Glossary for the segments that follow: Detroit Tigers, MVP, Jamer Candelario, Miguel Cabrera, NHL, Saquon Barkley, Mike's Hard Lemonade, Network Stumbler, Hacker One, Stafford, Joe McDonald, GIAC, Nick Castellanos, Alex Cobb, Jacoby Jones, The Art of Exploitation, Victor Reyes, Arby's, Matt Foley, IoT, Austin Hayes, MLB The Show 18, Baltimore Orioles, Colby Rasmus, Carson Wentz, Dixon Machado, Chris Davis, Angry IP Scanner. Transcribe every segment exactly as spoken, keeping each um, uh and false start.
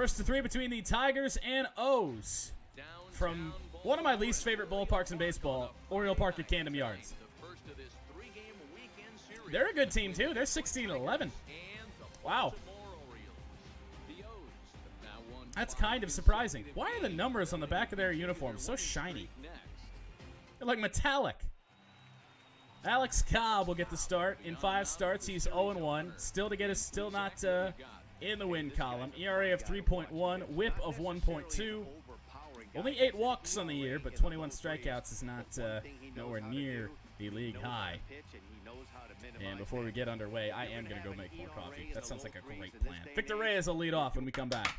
First to three between the Tigers and O's from one of my least favorite ballparks in baseball, Oriole Park at Camden Yards. They're a good team, too. They're sixteen and eleven. Wow. That's kind of surprising. Why are the numbers on the back of their uniforms so shiny? They're like metallic. Alex Cobb will get the start. In five starts, he's oh and one. Still to get us, still not uh, in the win column. E R A of three point one, whip of one point two. Only eight walks on the year, but twenty-one strikeouts is not uh, nowhere near the league high. And before we get underway, I am going to go make more coffee. That sounds like a great plan. Victor Reyes will lead off when we come back.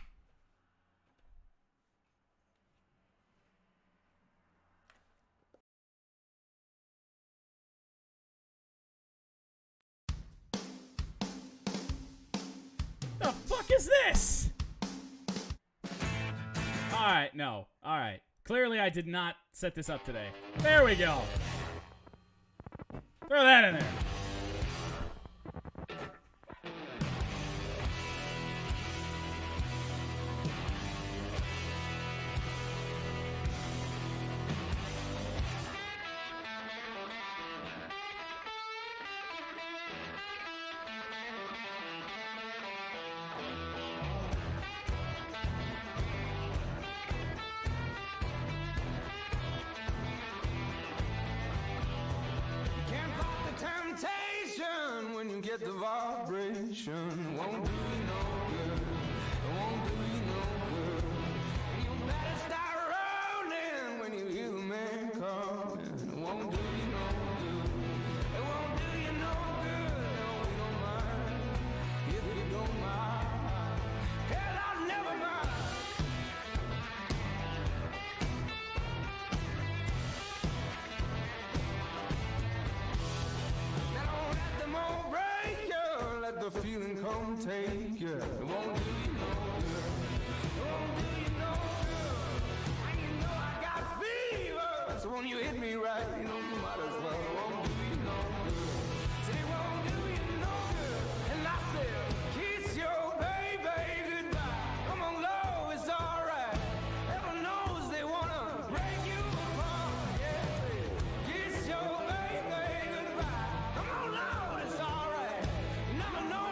The fuck is this? All right, no. All right. Clearly, I did not set this up today. There we go. Throw that in there. Feeling come take you. It won't do you no good. It won't do you no good. And you know I got fever. So when you hit me right, you know you might as well. It won't do you no good. Say it won't do you no good. And I said, kiss your baby goodbye. Come on, love, it's alright. Everyone knows they wanna break you apart. Yeah, kiss your baby goodbye. Come on, love, it's alright. You never know.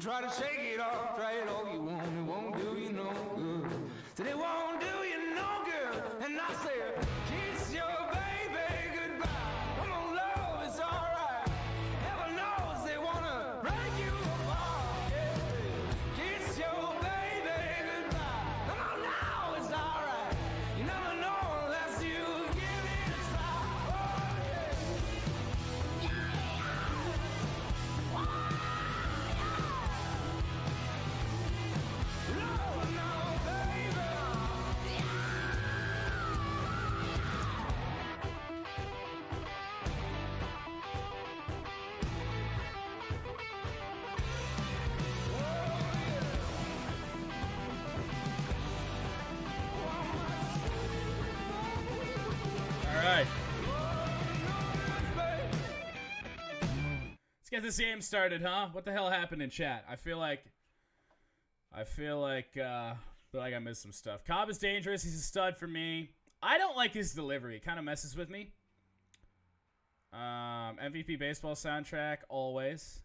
Try to shake it off, try it all you want, it won't do you no good. Said it won't do you no good, and I said, kiss your baby goodbye. Come on, love, it's alright. Heaven knows they wanna break you apart. Yeah. Kiss your baby goodbye. Come on, now, it's alright. You never know unless you give it a try. Oh, yeah. Yeah. Oh. Get this game started, huh? What the hell happened in chat? I feel like, I feel like, uh, feel like I missed some stuff. Cobb is dangerous. He's a stud for me. I don't like his delivery. It kind of messes with me. Um, M V P baseball soundtrack always.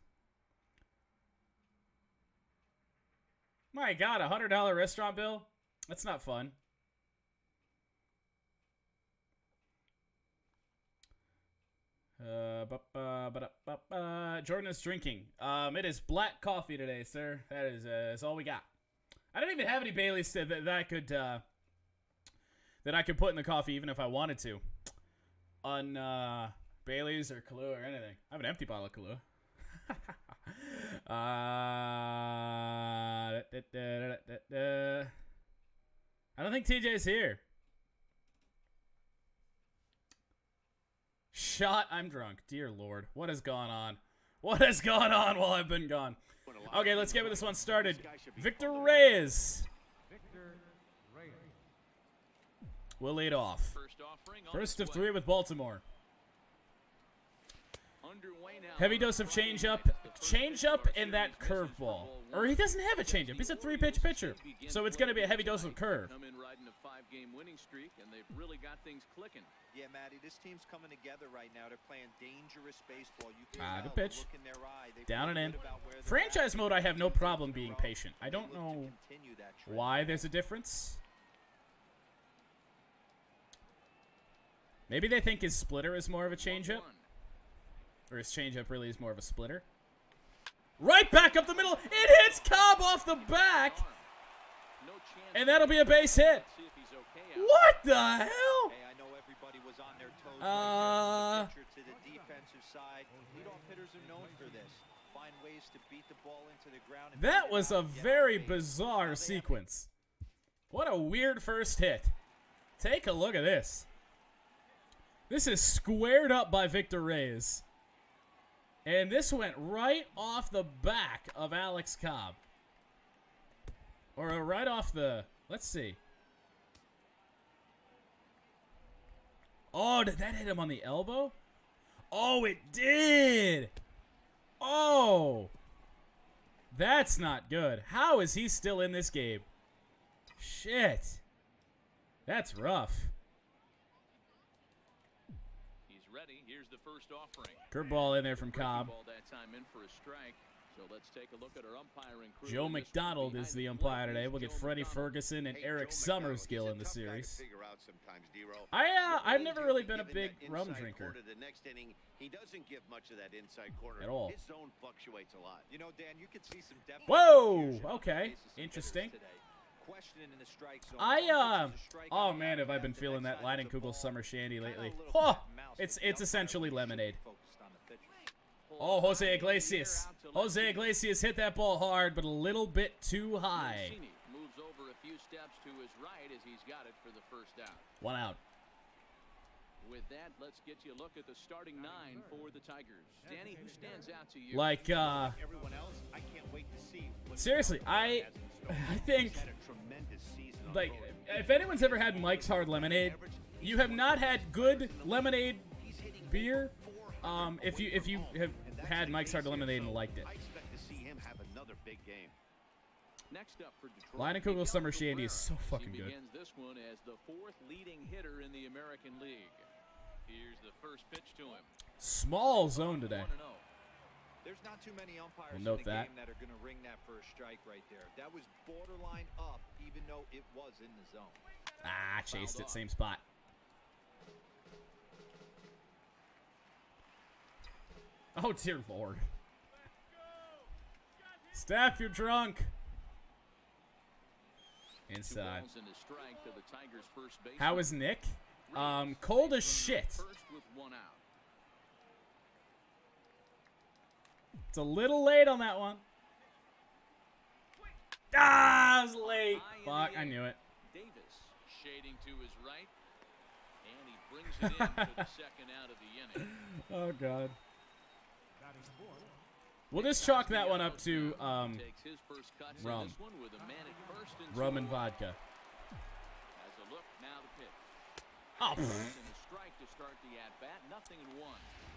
My God, a hundred dollar restaurant bill. That's not fun. Uh, but, uh, but, uh, but, uh, Jordan is drinking. Um, it is black coffee today, sir. That is, uh, that's all we got. I don't even have any Baileys that, that I could, uh, that I could put in the coffee even if I wanted to. On, uh, Baileys or Kahlua or anything. I have an empty bottle of Kahlua. uh... da, da, da, da, da. I don't think T J's here. Shot, I'm drunk. Dear Lord, what has gone on? What has gone on while I've been gone? Okay, let's get with this one started. Victor Reyes. Victor Reyes. We'll lead off. First of three with Baltimore. Heavy dose of changeup. Changeup and that curveball. Or he doesn't have a changeup. He's a three-pitch pitcher. So it's going to be a heavy dose of curve. Come in riding a five-game winning streak, and they've really got things clicking. Yeah, Matty, this team's coming together right now. They're playing dangerous baseball. You can ah, the pitch. The in their eye. Down and in. Franchise mode, I have no problem being patient. I don't know why there's a difference. Maybe they think his splitter is more of a changeup. Or his changeup really is more of a splitter. Right back up the middle. It hits Cobb off the back. And that'll be a base hit. What the hell? Uh, that was a very bizarre sequence. What a weird first hit. Take a look at this. This is squared up by Victor Reyes. And this went right off the back of Alex Cobb. Or right off the... Let's see. Oh, did that hit him on the elbow? Oh, it did! Oh! That's not good. How is he still in this game? Shit. That's rough. Ready. Here's the first offering. Curveball in there from Cobb. Joe McDonald is the umpire today. We'll get Freddie Ferguson and Eric Summersgill in the series. I uh, I've never really been a big rum drinker. He doesn't give much of that inside corner at all. His zone fluctuates a lot. You know, Dan, you could see some depth. Whoa. Okay. Interesting. I, uh, oh man, have I been feeling that Leinenkugel summer shandy lately. Oh, it's it's essentially lemonade. Oh, Jose Iglesias. Jose Iglesias hit that ball hard, but a little bit too high. One out. With that, let's get you a look at the starting nine for the Tigers. Danny, who stands out to you? Like, uh... everyone else, I can't wait to see. Seriously, I... I think... Like, if anyone's ever had Mike's Hard Lemonade, you have not had good lemonade beer, um, if you if you have had Mike's Hard Lemonade and liked it. I expect to see him have another big game. Next up for Detroit, Leinenkugel summer shandy is so fucking good. Begins this one as the fourth leading hitter in the American League. Here's the first pitch to him. Small zone today. There's not too many umpires we'll note in the that. game that are going to ring that first strike right there. That was borderline up, even though it was in the zone. Ah, chased it, same spot. Oh dear Lord. Staff, you're drunk. Inside. How is Nick? Um, cold as shit. It's a little late on that one. Ah, I was late. Fuck, I knew it. Davis shading to his right, and he brings it in for the second out of the inning. Oh God. We'll just chalk that one up to um, rum. Rum and vodka. Oh.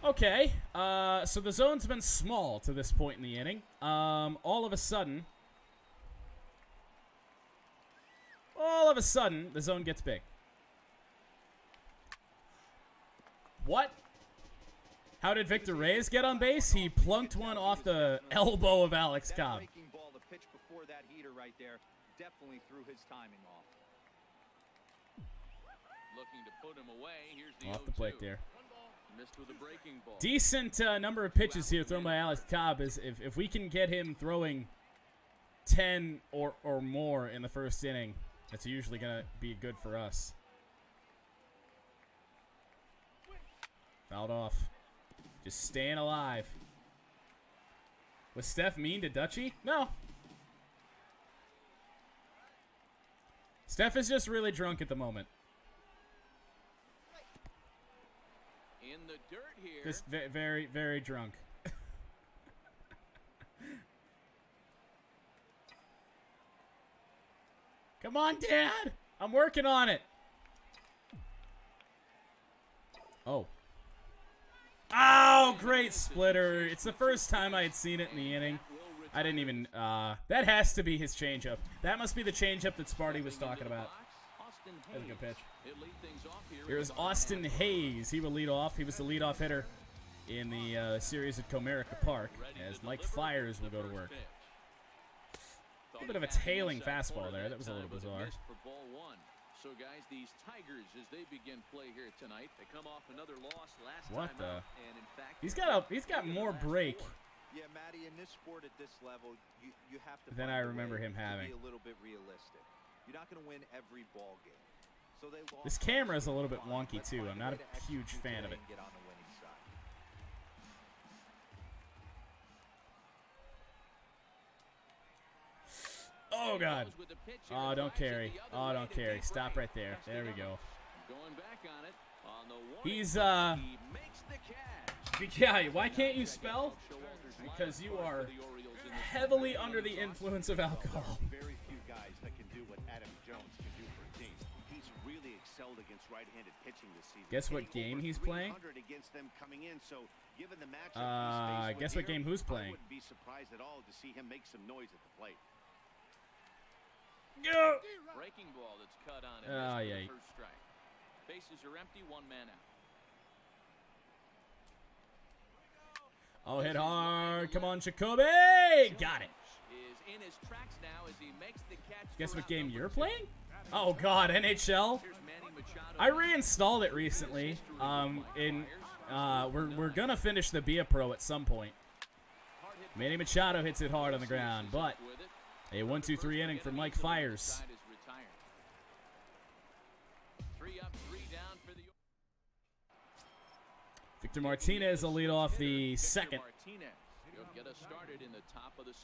Okay, uh, so the zone's been small to this point in the inning. Um, all of a sudden, all of a sudden, the zone gets big. What? How did Victor Reyes get on base? He plunked one off the elbow of Alex Cobb. That breaking ball, the pitch before that heater right there, definitely threw his timing off. Looking to put him away. Here's the off the plate there. Missed with a breaking ball. Decent uh, number of pitches here thrown by Alex Cobb. Is if if we can get him throwing ten or or more in the first inning, that's usually gonna be good for us. Fouled off. Just staying alive. Was Steph mean to Dutchie? No. Steph is just really drunk at the moment. In the dirt here. Just very, very drunk. Come on, Dad. I'm working on it. Oh. Oh, great splitter. It's the first time I had seen it in the inning. I didn't even... Uh, that has to be his changeup. That must be the changeup that Sparty was talking about. That was a good pitch. Here is Austin Hayes. He will lead off. He was the leadoff hitter in the uh, series at Comerica Park, as Mike Fiers will go to work. A little bit of a tailing fastball there. That was a little bizarre. So, guys, these Tigers, as they begin play here tonight, they come off another loss last time. What the? He's got a, he's got more break. Yeah, Matty, in this sport at this level, you, you have to. Then I remember him having. Be a little bit realistic. You're not going to win every ball game. So they lost. This camera is a little bit wonky too. I'm not a huge fan of it. Get on the winning side. Oh, God. Oh, don't carry. Oh, don't carry. Stop right there. There we go. He's, uh... yeah, why can't you spell? Because you are heavily under the influence of alcohol. Very few guys that can do what Adam Jones can do for a team. He's really excelled against right-handed pitching this season. Guess what game he's playing? Uh, guess what game who's playing? I wouldn't be surprised at all to see him make some noise at the plate. Yeah. Breaking ball that's cut on it. Oh, yeah. First strike. Bases are empty, one man out. Oh, hit hard. Come on, Jacoby. Got it. Is in his tracks now as he makes the catch. Guess what game you're playing? Oh, God, N H L. I reinstalled it recently. Um, in uh, we're we're gonna finish the Be A Pro at some point. Manny Machado hits it hard on the ground, but. A one two three inning for Mike Fiers. Victor Martinez will lead off the second.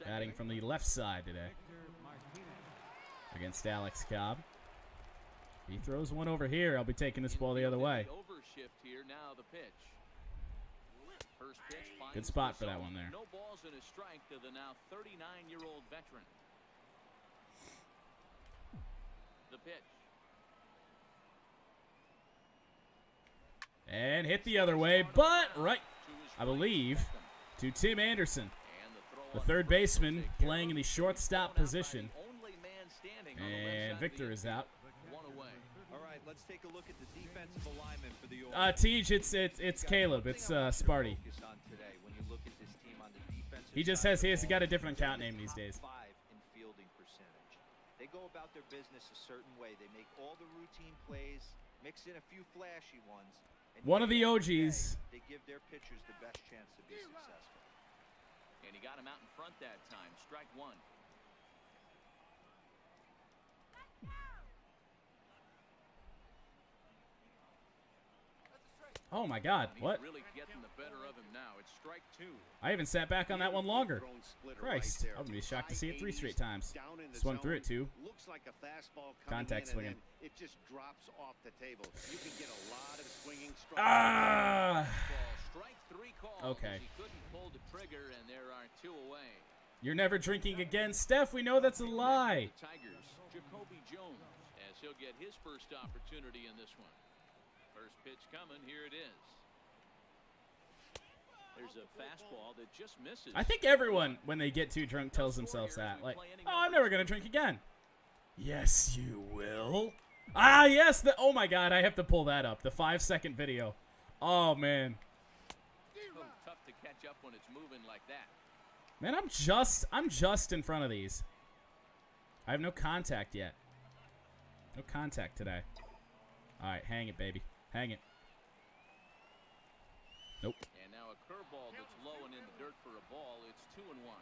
Batting from the left side today. Against Alex Cobb. He throws one over here. I'll be taking this ball the other way. Good spot for that one there. No balls and a strike to the now thirty-nine-year-old veteran. The pitch. And hit the other way, but right, I believe, to Tim Anderson, the third baseman playing in the shortstop position. And Victor is out. One away. All right, let's take a look at the defensive alignment for the Orioles. Uh, Teej, it's, it's, it's Caleb. It's uh, Sparty. He just has, he has got a different account name these days. They go about their business a certain way. They make all the routine plays, mix in a few flashy ones. And one of the O Gs. They give their pitchers the best chance to be successful. And he got him out in front that time. Strike one. Oh, my God. What? Really getting the better of him now. It's strike two. I even sat back on that one longer. Christ. I'm going to be shocked to see it three straight times. Swung through it, too. Looks like a fastball contact swinging. It just drops off the table. You can get a lot of swinging strikes. Ah. Strike three calls. Okay. He couldn't pull the trigger, and there are two away. You're never drinking again. Steph, we know that's a lie. Tigers, Jacoby Jones, as he'll get his first opportunity in this one. First pitch coming, here it is. There's a fastball that just misses. I think everyone, when they get too drunk, tells themselves that. Like, oh, I'm never going to drink again. Yes, you will. Ah, yes. The, oh, my God. I have to pull that up. The five-second video. Oh, man. Tough to catch up when it's moving like that. Man, I'm just, I'm just in front of these. I have no contact yet. No contact today. All right, hang it, baby. Hang it. Nope. And now a curveball that's low and in the dirt for a ball. It's two and one.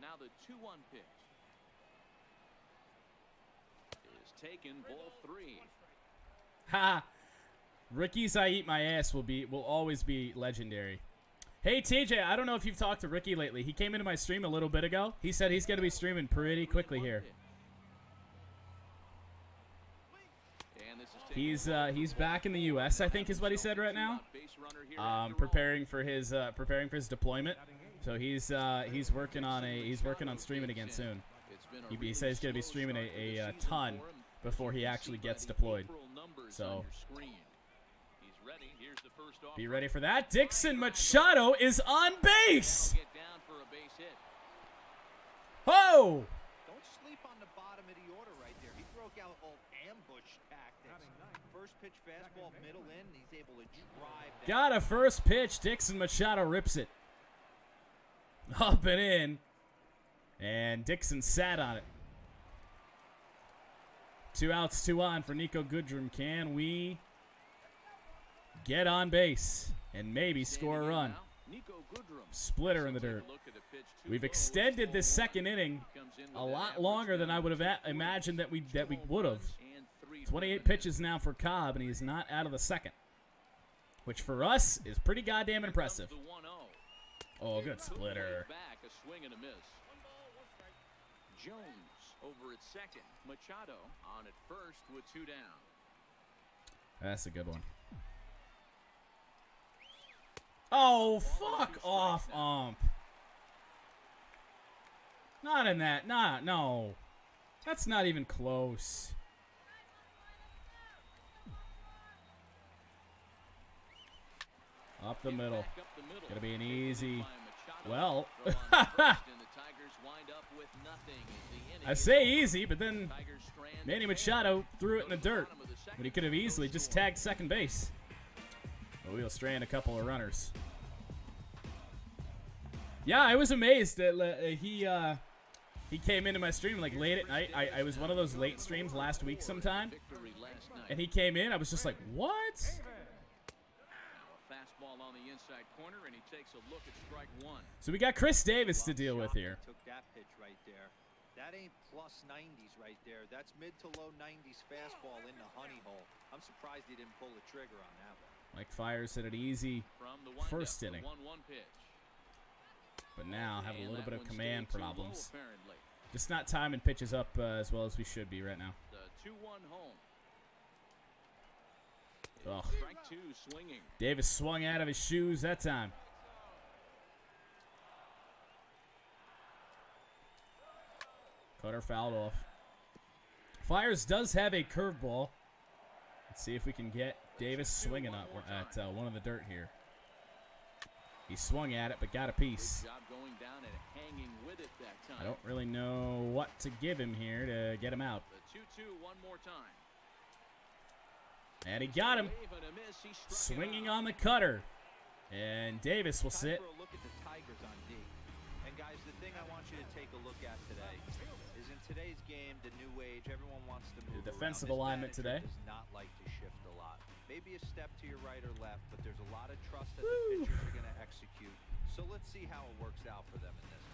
Now the two one pitch is taken. Ball three. Ha! Ricky's "I eat my ass" will be will always be legendary. Hey, T J, I don't know if you've talked to Ricky lately. He came into my stream a little bit ago. He said he's going to be streaming pretty quickly here. He's uh, he's back in the U S, I think is what he said right now. Um, preparing for his uh, preparing for his deployment. So he's uh, he's working on a he's working on streaming again soon. He, he said he's going to be streaming a, a, a ton before he actually gets deployed. So be ready for that. Dixon Machado is on base. Oh! Don't sleep on the bottom of the order right there. He broke out all ambush tactics. First pitch fastball middle in. He's able to drive. Got a first pitch. Dixon Machado rips it up and in, and Dixon sat on it. Two outs, two on for Nico Goodrum. Can we get on base and maybe score a run? Splitter in the dirt. We've extended this second inning a lot longer than I would have imagined that we that we would have. twenty-eight pitches now for Cobb, and he's not out of the second, which for us is pretty goddamn impressive. Oh, good splitter. Jones over at second. Machado on at first with two down. That's a good one. Oh, fuck off, ump. Not in that. Nah, no. That's not even close. Up the middle. Gonna be an easy. Well, I say easy, but then Manny Machado threw it in the dirt when he could have easily just tagged second base. But we'll strand a couple of runners. Yeah, I was amazed that uh, he uh, he came into my stream like late at night. I, I was one of those late streams last week sometime, and he came in. I was just like, what? Fastball on the inside corner, and he takes a look at strike one. So we got Chris Davis to deal with here. Took that pitch right there. That ain't plus nineties right there. That's mid to low nineties fastball in the honey hole. I'm surprised he didn't pull the trigger on that one. Mike Fiers at an easy first inning. But now have a little bit of command problems. Just not timing pitches up uh, as well as we should be right now. The two one home. Oh. Two, swinging. Davis swung out of his shoes that time. Cutter fouled off. Fiers does have a curveball. Let's see if we can get Davis swinging up at uh, one of the dirt here. He swung at it, but got a piece. I don't really know what to give him here to get him out. One more time. And he got him, swinging on the cutter. And Davis will sit. Look at the Tigers on D. And guys, the thing I want you to take a look at today is in today's game, the new age, everyone wants to move. The defensive alignment today does not like to shift a lot. Maybe a step to your right or left, but there's a lot of trust that the pitchers are going to execute. So let's see how it works out for them in this.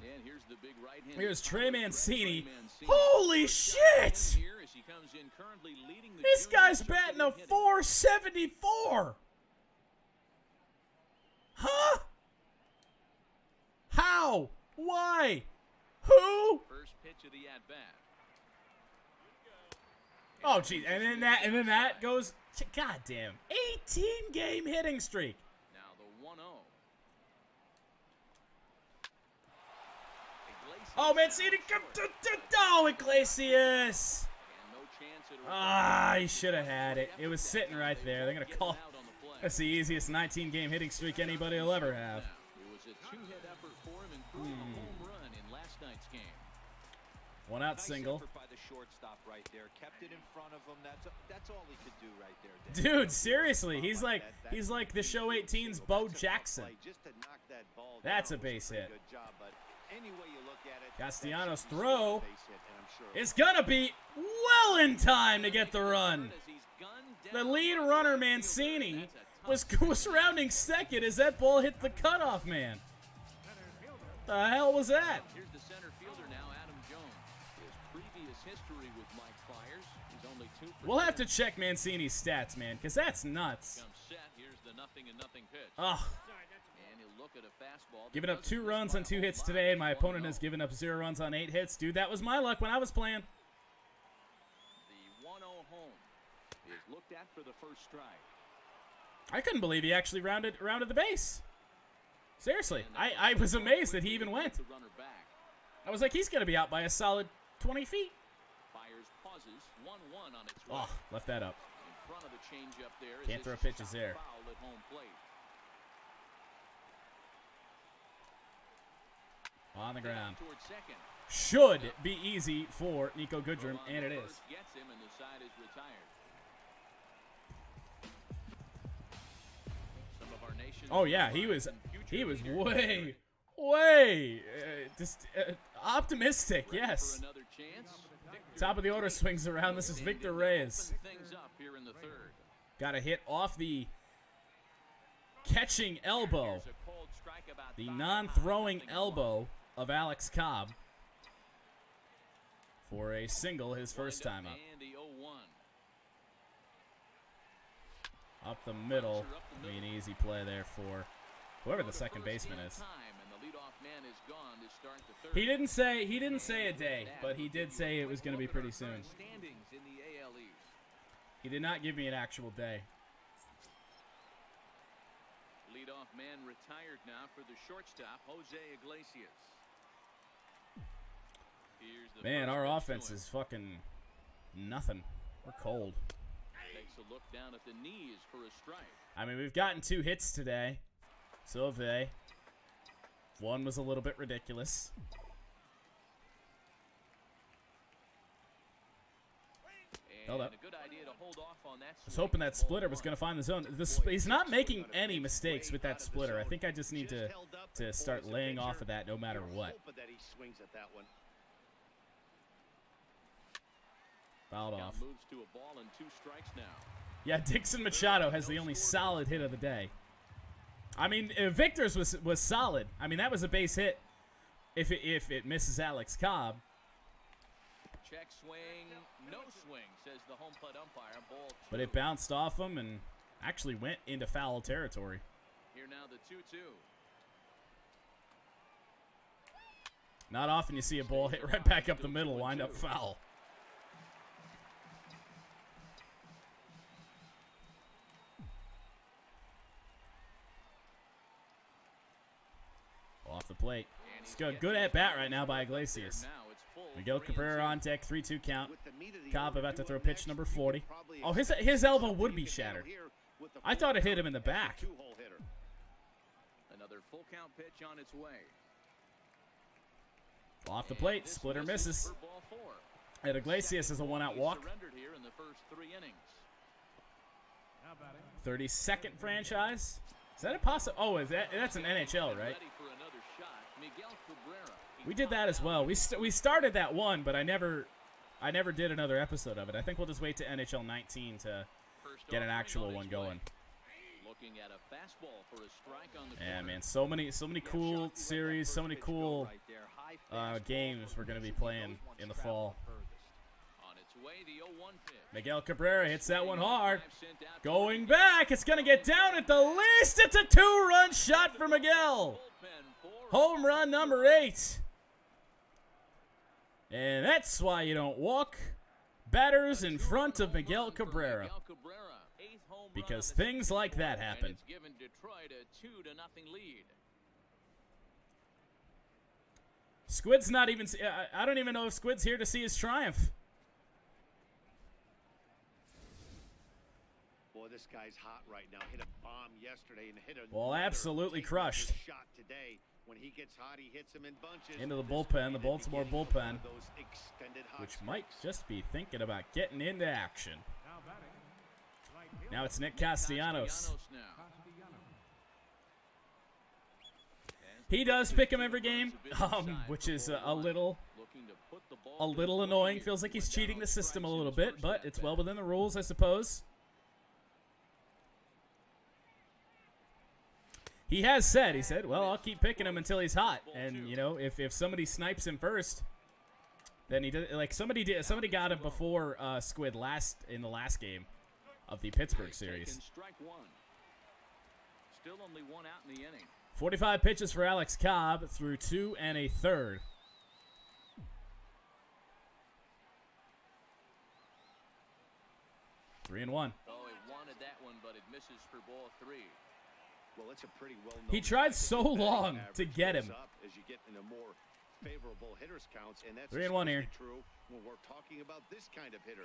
And here's the big right hand. Here's Trey Mancini. Holy shit! This guy's batting a four seventy-four. Huh? How? Why? Who? First pitch of the at bat. Oh geez, and then that and then that goes to goddamn eighteen game hitting streak. Oh, Mancini, oh, Iglesias. Ah, he should have had it. It was sitting right there. They're going to call. That's the easiest nineteen-game hitting streak anybody will ever have. Hmm. One-out single. Dude, seriously, he's like he's like the Show eighteen's Bo Jackson. That's a base hit. Any way you look at it, Castellanos throw is gonna be well in time to get the run. The lead runner Mancini was was rounding second as that ball hit the cutoff man. The hell was that? Here's the center fielder now, Adam Jones. His previous history with Mike Fiers. He's only two. We'll have to check Mancini's stats, man, because that's nuts. the nothing and nothing pitch. Oh. And he'll look at a fastball. Giving up two runs on two hits today. My opponent has given up zero runs on eight hits. Dude, that was my luck when I was playing. The one oh home is looked at for the first strike. I couldn't believe he actually rounded rounded the base. Seriously, I, I was amazed that he even went. I was like, he's going to be out by a solid twenty feet. Fiers pauses, one one on its way. Oh, left that up. In front of the changeup there. Can't throw pitches there. Foul at home plate. On the ground. Should be easy for Nico Goodrum, and it is. Gets him, and the side is retired. Some of our nation's oh yeah, he was he was way way uh, just uh, optimistic. Yes. Top of the order swings around. This is Victor Reyes. Got a hit off the catching elbow, the non-throwing elbow of Alex Cobb for a single his first time up. Up the middle, be an easy play there for whoever the second baseman is. He didn't say he didn't say a day, but he did say it was going to be pretty soon. He did not give me an actual day. Leadoff man retired now for the shortstop, Jose Iglesias. Here's the man, our offense is fucking nothing. We're cold. Takes a look down at the knees for a strike. I mean, we've gotten two hits today. So have they. One was a little bit ridiculous. Hold up. I was hoping that splitter was going to find the zone. The he's not making any mistakes with that splitter. I think I just need to, to start laying off of that no matter what. Fouled off. Yeah, Dixon Machado has the only solid hit of the day. I mean, Victor's was was solid. I mean, that was a base hit. If it, if it misses Alex Cobb. Check swing, no swing, says the home plate umpire. Ball two. But it bounced off him and actually went into foul territory. Here now the two two. Not often you see a ball hit right back up the middle, wind up foul. Off the plate. It's good, good at bat right now by Iglesias. Miguel Cabrera on deck, three two count. Cobb about to throw pitch number forty. Oh, his his elbow would be shattered. I thought it hit him in the back. Another full count pitch on its way. Off the plate, splitter misses. And Iglesias has a one-out walk. thirty-second franchise. Is that a possible? Oh, is that that's an N H L, right? We did that as well. We st we started that one, but I never, I never did another episode of it. I think we'll just wait to N H L nineteen to get an actual one going. Yeah, man, so many, so many cool series, so many cool uh, games we're gonna be playing in the fall. Miguel Cabrera hits that one hard. Going back. It's going to get down at the least. It's a two-run shot for Miguel. Home run number eight. And that's why you don't walk batters in front of Miguel Cabrera. Because things like that happen. Squid's not even... I don't even know if Squid's here to see his triumph. Boy, this guy's hot right now. Hit a bomb yesterday and hit a well, absolutely crushed. Shot today. When he gets hot, he hits him in bunches. Into the bullpen, the Baltimore bullpen, which might just be thinking about getting into action. Now it's Nick Castellanos. He does pick him every game, um, which is a, a little... a little annoying. Feels like he's cheating the system a little bit, but it's well within the rules, I suppose. He has said, he said, well, I'll keep picking him until he's hot. And, you know, if, if somebody snipes him first, then he does. Like, somebody did, somebody got him before uh, Squid last in the last game of the Pittsburgh series. Still only one out in the inning. forty-five pitches for Alex Cobb through two and a third. Three and one. Oh, he wanted that one, but it misses for ball three. Well, it's a pretty well-known. He tried so long to get him. As you get into more favorable hitters counts, and that's three and one here. True when we're talking about this kind of hitter.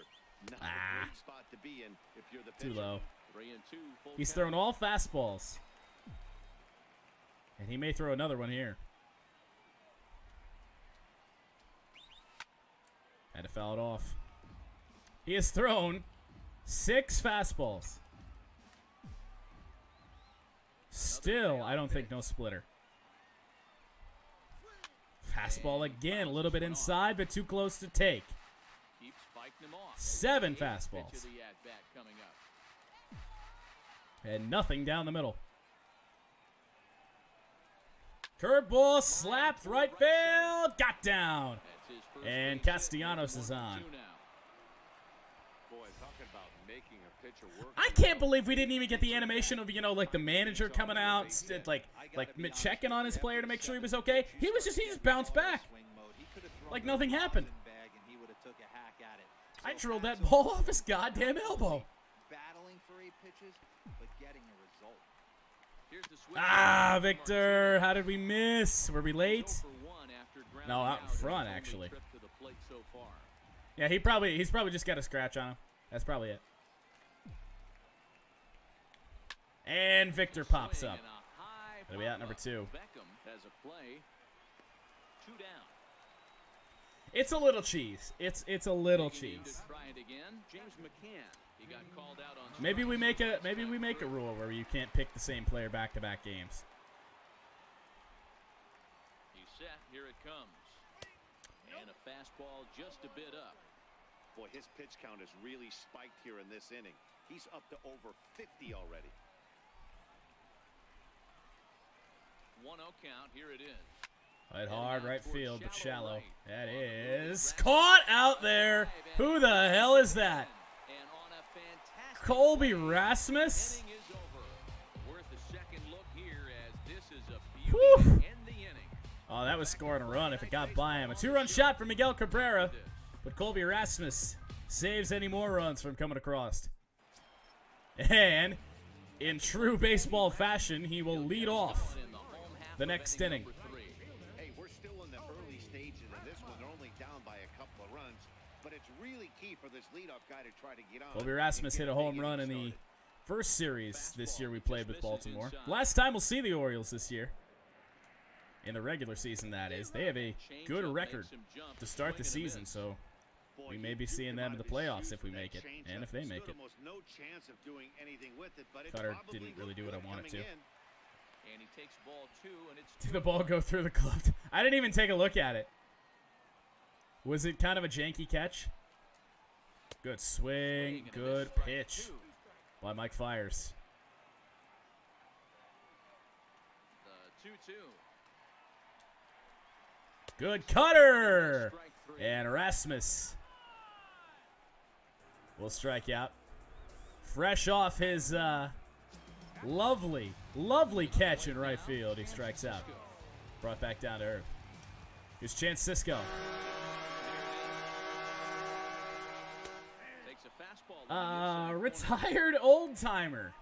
Not ah, a great spot to be in if you're the pitcher. Too low. Three and two. He's count. Thrown all fastballs. And he may throw another one here. Had to foul it off. He has thrown six fastballs. Still, I don't think no splitter. Fastball again, a little bit inside, but too close to take. Seven fastballs. And nothing down the middle. Curveball slapped right field, got down. And Castellanos is on. I can't believe we didn't even get the animation of, you know, like the manager coming out, like like checking on his player to make sure he was okay. He was just, he just bounced back like nothing happened. I drilled that ball off his goddamn elbow. Battling for eight pitches, but getting a result. Ah, Victor, how did we miss? Were we late? No, out in front, actually. Yeah, he probably he's probably just got a scratch on him. That's probably it. And Victor pops up. It'll be out number two. It's a little cheese. It's it's a little cheese. Maybe we make a maybe we make a rule where you can't pick the same player back to back games. He's set. Here it comes. And a fastball just a bit up. Boy, his pitch count is really spiked here in this inning. He's up to over fifty already. one oh count. Here it is. Hit hard right field, but shallow. That is caught out there. Who the hell is that? Colby Rasmus. Whew. Oh, that was scoring a run if it got by him. A two-run shot from Miguel Cabrera, but Colby Rasmus saves any more runs from coming across. And in true baseball fashion, he will lead off the next inning. Really key for this leadoff guy to try to get on. Colby Rasmus hit a home run in the first series this year we played with Baltimore. Last time we'll see the Orioles this year. In the regular season, that is. They have a good record to start the season, so we may be seeing them in the playoffs if we make it, and if they make it. Cutter didn't really do what I wanted to. Did the ball go through the club? I didn't even take a look at it. Was it kind of a janky catch? Good swing, good pitch by Mike Fiers. Good cutter! And Rasmus will strike out. Fresh off his uh, lovely, lovely catch in right field, he strikes out. Brought back down to earth. Here's Chance Cisco. Uh, retired old-timer.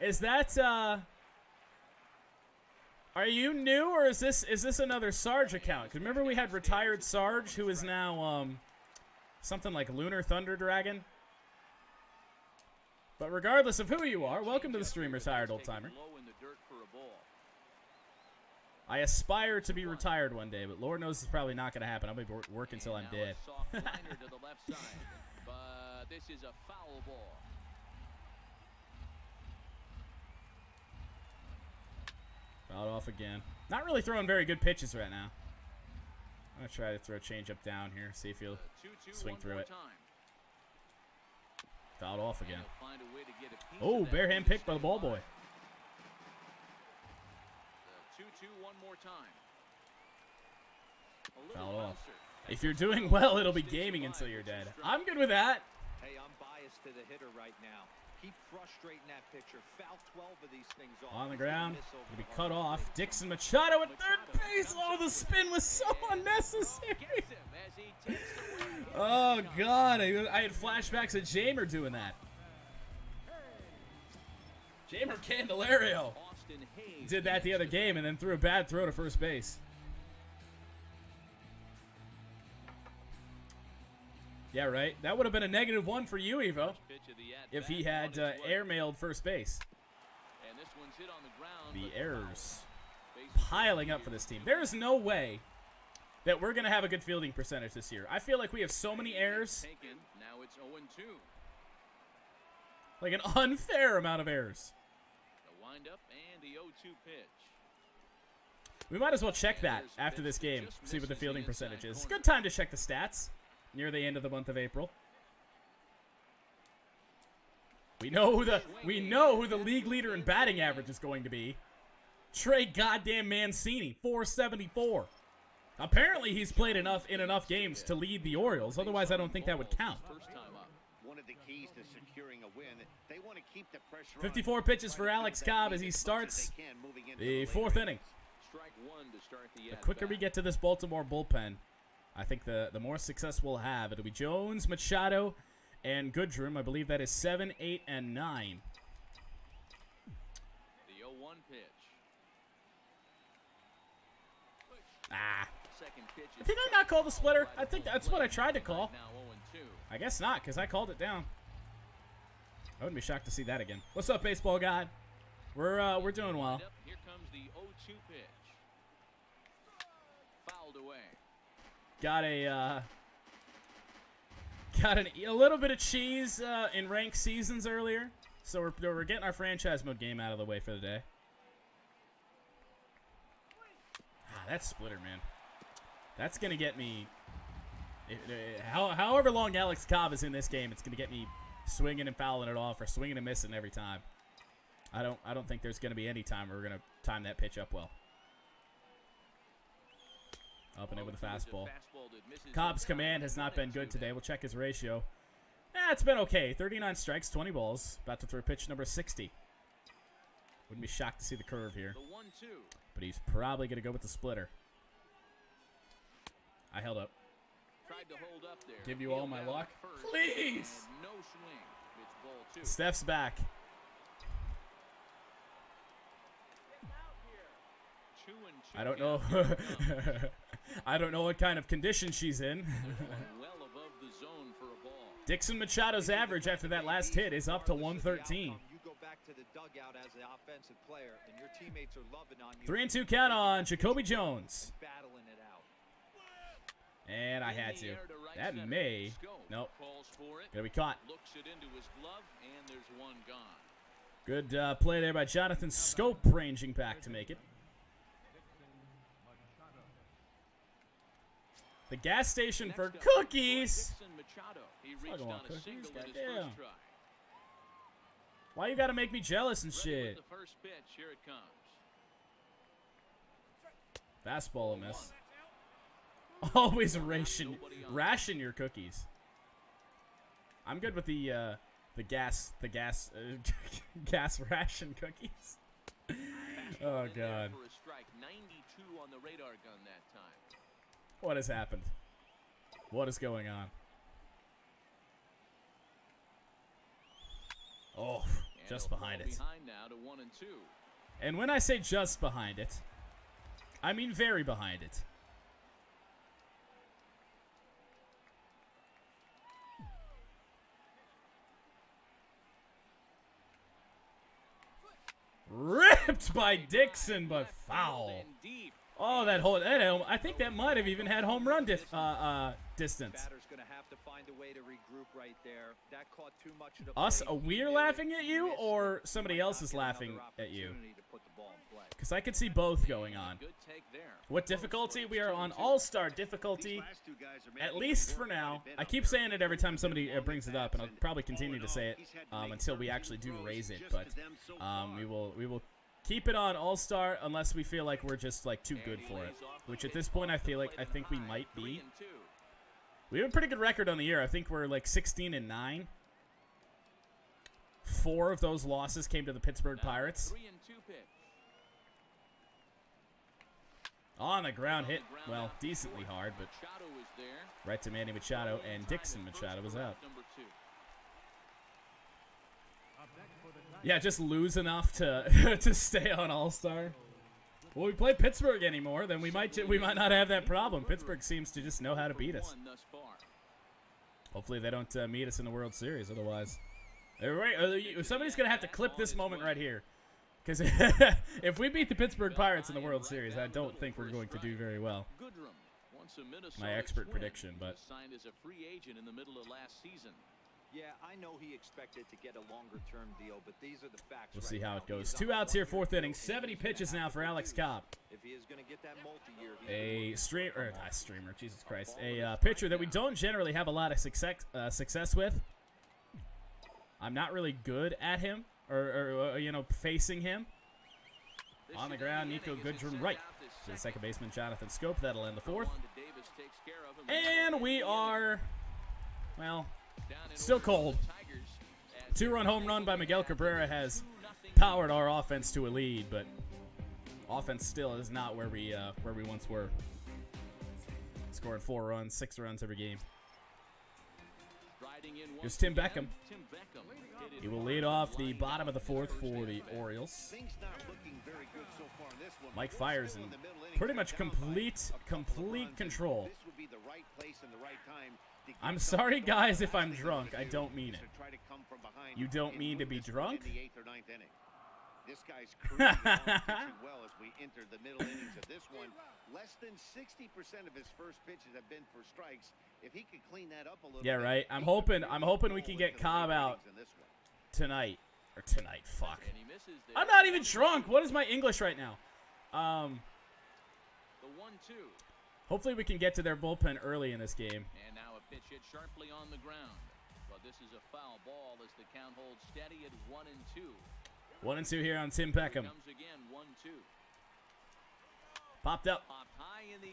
Is that, uh... Are you new, or is this is this another Sarge account? Because remember we had retired Sarge, who is now, um... something like Lunar Thunder Dragon? But regardless of who you are, welcome to the stream, retired old-timer. I aspire to be retired one day, but Lord knows it's probably not going to happen. I'll be working until I'm dead. But this is a foul ball. Fouled off again. Not really throwing very good pitches right now. I'm going to try to throw a changeup down here, see if he'll swing through it. Fouled off again. Oh, bare hand pick by the ball boy. two two one more time. Fouled off. If you're doing well, it'll be gaming until you're dead. I'm good with that. Hey, I'm biased to the hitter right now. Keep frustrating that pitcher. Foul twelve of these things off. On the ground. Gonna be cut off. Dixon Machado at third base. Oh, the spin was so unnecessary. Oh, God. I had flashbacks of Jamer doing that. Jamer Candelario did that the other game and then threw a bad throw to first base. Yeah, right. That would have been a negative one for you, Evo, if he had uh, airmailed first base. And this one's hit on the ground. The errors piling up for this team. There is no way that we're going to have a good fielding percentage this year. I feel like we have so many errors. Now it's oh and two. Like an unfair amount of errors. The windup and the oh two pitch. We might as well check that after this game, see what the fielding percentage is. It's a good time to check the stats. Near the end of the month of April, we know who the we know who the league leader in batting average is going to be. Trey goddamn Mancini, four seventy-four. Apparently, he's played enough in enough games to lead the Orioles. Otherwise, I don't think that would count. One of the keys to securing a win, they want to keep the pressure on. fifty-four pitches for Alex Cobb as he starts the fourth inning. The quicker we get to this Baltimore bullpen, I think the, the more success we'll have. It'll be Jones, Machado, and Goodrum. I believe that is seven, eight, and nine. The oh one pitch. Ah. Did I not call the splitter? I think that's what I tried to call. I guess not, because I called it down. I wouldn't be shocked to see that again. What's up, baseball god? We're, uh, we're doing well. Here comes the oh two pitch. Fouled away. Got a uh, got an, a little bit of cheese uh, in ranked seasons earlier, so we're we're getting our franchise mode game out of the way for the day. Ah, that splitter, man, that's gonna get me. It, it, how, however long Alex Cobb is in this game, it's gonna get me swinging and fouling it off, or swinging and missing every time. I don't I don't think there's gonna be any time where we're gonna time that pitch up well. Up and in with a fastball. Cobb's command has not been good today. We'll check his ratio. Eh, it's been okay. thirty-nine strikes, twenty balls. About to throw pitch number sixty. Wouldn't be shocked to see the curve here. But he's probably going to go with the splitter. I held up. Give you all my luck. Please! Steps back. I don't know. I don't know what kind of condition she's in. Dixon Machado's average after that last hit is up to one thirteen. Three and two count on Jacoby Jones. And I had to. That may. Nope. Gonna be caught. Good uh, play there by Jonathan Schoop, ranging back to make it. The gas station for cookies. cookies. Why you gotta make me jealous and shit? Fastball a miss. Always ration ration your cookies. I'm good with the uh, the gas the gas uh, gas ration cookies. Oh god. ninety-two on the radar gun that time. What has happened? What is going on? Oh, just behind it. And when I say just behind it, I mean very behind it. Ripped by Dixon, but foul. Oh, that whole that I think that might have even had home run dif, uh, uh, distance. Us, uh, we're laughing at you, or somebody else is laughing at you? Because I could see both going on. What difficulty? We are on all-star difficulty, at least for now. I keep saying it every time somebody brings it up, and I'll probably continue to say it um, until we actually do raise it. But um, we will, we will. Keep it on all-star unless we feel like we're just like too good for it, which at this point I feel like I think we might be. We have a pretty good record on the year. I think we're like sixteen and nine. Four of those losses came to the Pittsburgh Pirates. On the ground hit, well, decently hard, but right to Manny Machado, and Dixon Machado was out. Yeah, just lose enough to to stay on All-Star. Well, we play Pittsburgh anymore, then we might we might not have that problem. Pittsburgh seems to just know how to beat us. Hopefully they don't uh, meet us in the World Series, otherwise. Somebody's going to have to clip this moment right here. Because if we beat the Pittsburgh Pirats in the World Series, I don't think we're going to do very well. My expert prediction, but... we'll see how it goes. Two outs here, fourth inning. seventy pitches now for Alex Cobb. A stream, or, ah, streamer, Jesus Christ. A uh, pitcher that we don't generally have a lot of success, uh, success with. I'm not really good at him. Or, or, you know, facing him. On the ground, Nico Goodrum right. To the second baseman, Jonathan Schoop. That'll end the fourth. And we are, well, still cold. Two-run home run by Miguel Cabrera has powered our offense to a lead, but offense still is not where we, uh, where we once were. Scoring four runs, six runs every game. Here's Tim Beckham. He will lead off the bottom of the fourth for the Orioles. Mike Fiers in pretty much complete, complete control. I'm sorry, guys, if I'm drunk. I don't mean it. You don't mean to be drunk? This guy's cruising well as we enter the middle innings of this one. Less than sixty percent of his first pitches have been for strikes. If he could clean that up a little bit. Yeah, right. I'm hoping I'm hoping we can get Cobb out tonight. Or tonight, fuck. I'm not even drunk. What is my English right now? Um The one two. Hopefully we can get to their bullpen early in this game. And now a pitch hit sharply on the ground. But this is a foul ball as the count holds steady at one and two. One and two here on Tim Beckham. Popped up.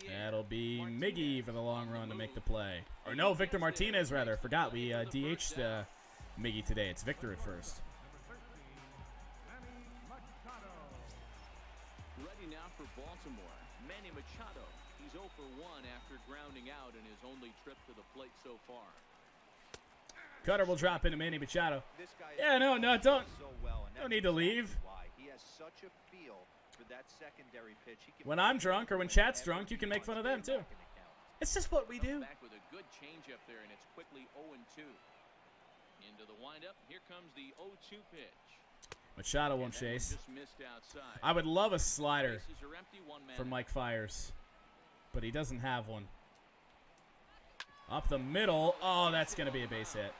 That'll be Miggy for the long run to make the play. Or no, Victor Martinez, rather. Forgot we uh, D H'd uh, Miggy today. It's Victor at first. Ready now for Baltimore. Manny Machado. He's oh for one after grounding out in his only trip to the plate so far. Cutter will drop into Manny Machado. Yeah, no, no, don't. No need to leave. When I'm drunk or when chat's drunk, you can make fun of them too. It's just what we do. Machado won't chase. I would love a slider for Mike Fiers, but he doesn't have one. Up the middle. Oh, that's going to be a base hit.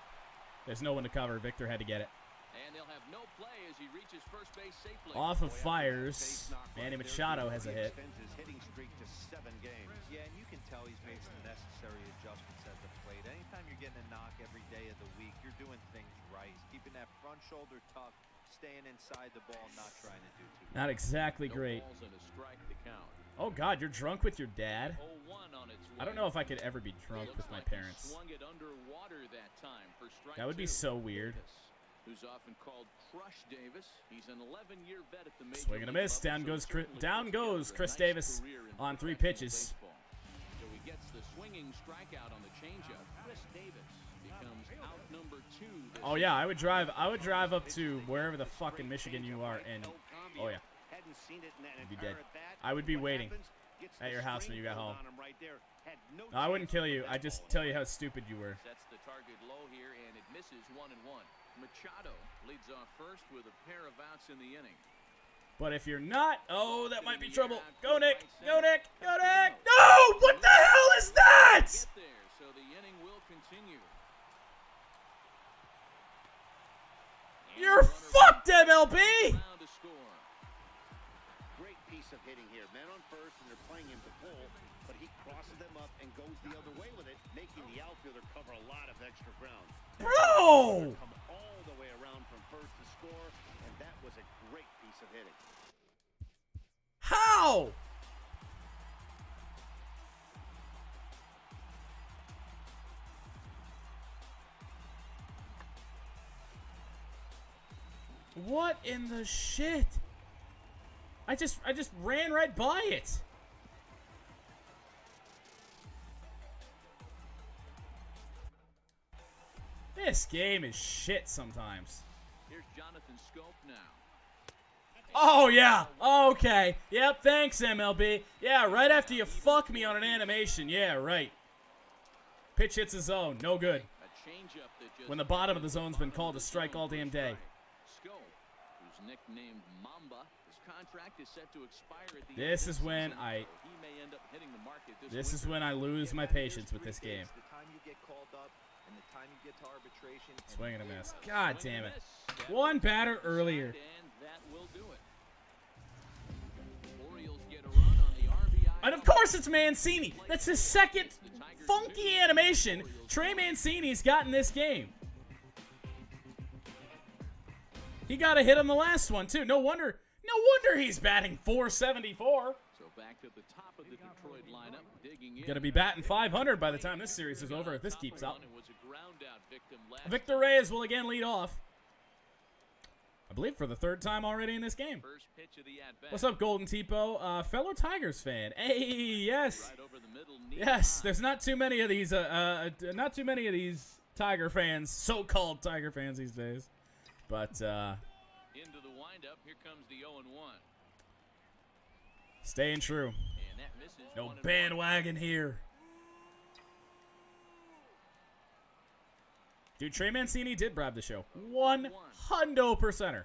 There's no one to cover. Victor had to get it. And they'll have no play as he reaches first base safely. Off of Fiers. Manny Machado has a hit. Yeah, and you can tell he's made some necessary adjustments at the plate. Anytime you're getting a knock every day of the week, you're doing things right. Keeping that front shoulder tough, staying inside the ball, not trying to do too much. Not exactly great. Oh, God, you're drunk with your dad? I don't know if I could ever be drunk with my parents. That would be so weird. Who's often called Crush Davis. He's an eleven-year vet at the major. Swing and a miss. Down goes Chris, down goes Chris Davis on three pitches. So he gets the swinging strikeout on the changeup. Chris Davis becomes out number two. Oh yeah, I would drive. I would drive up to wherever the fuck in Michigan you are, and oh yeah, you'd be dead. I would be waiting at your house when you got home. No, I wouldn't kill you. I just tell you how stupid you were. That's the target low here, and it misses one and one. Machado leads off first with a pair of outs in the inning. But if you're not, oh, that might be trouble. Go, Nick. Go, Nick. Go, Nick. No! What the hell is that? So the inning will continue. You're fucked, M L B. Great piece of hitting here. Man on first, and they're playing him to pull. But he crosses them up and goes the other way with it, making the outfielder cover a lot of extra ground. Bro! Come all the way around from first to score, and that was a great piece of hitting. How? What in the shit? I just I just ran right by it. This game is shit sometimes. Here's Jonathan Schoop now. Oh, yeah. Okay. Yep, thanks, M L B. Yeah, right after you fuck me on an animation. Yeah, right. Pitch hits the zone. No good. When the bottom of the zone's been called a strike all damn day. This is when I... This is when I lose my patience with this game. Swing and a miss. God damn it. One batter earlier. And of course it's Mancini. That's his second funky animation Trey Mancini's got in this game. He got a hit on the last one too. No wonder, no wonder he's batting four seventy-four. So back to the top of the Detroit lineup, digging in. Gonna be batting five hundred by the time this series is over if this keeps up. Victor Reyes will again lead off. I believe for the third time already in this game. What's up, Golden Tipo? Uh, fellow Tigers fan. Hey, yes. Yes, there's not too many of these. Uh, uh, not too many of these Tiger fans, so-called Tiger fans these days. But uh, into the windup. Here comes the oh and one. Staying true. No bandwagon here. Dude, Trey Mancini did bribe the show. One hundo percenter.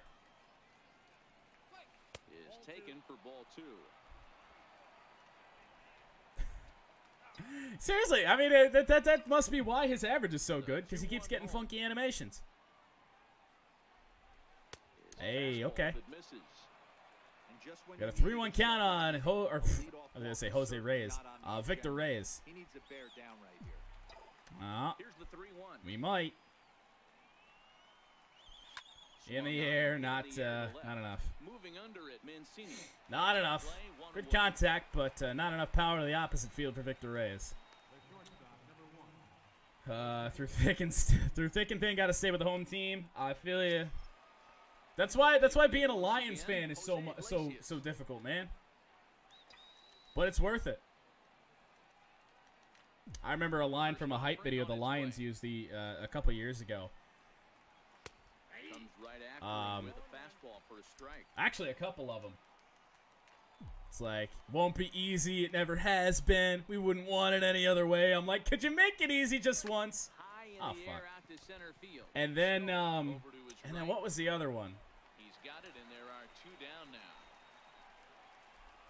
Is taken for ball two. Seriously, I mean, that, that, that must be why his average is so good, because he keeps getting funky animations. Hey, okay. Got a three one count on, Ho or, I was going to say Jose Reyes. Uh, Victor Reyes. He needs to bear down right here. Uh, we might. In the air, not uh, not enough. Not enough. Good contact, but uh, not enough power to the opposite field for Victor Reyes. Uh, through thick and st through thick and thin, gotta stay with the home team. I feel you. That's why that's why being a Lions fan is so so so difficult, man. But it's worth it. I remember a line from a hype video the Lions used the uh, a couple years ago. Um, actually, a couple of them. It's like, won't be easy. It never has been. We wouldn't want it any other way. I'm like, could you make it easy just once? Oh, fuck. And then, um, and then what was the other one?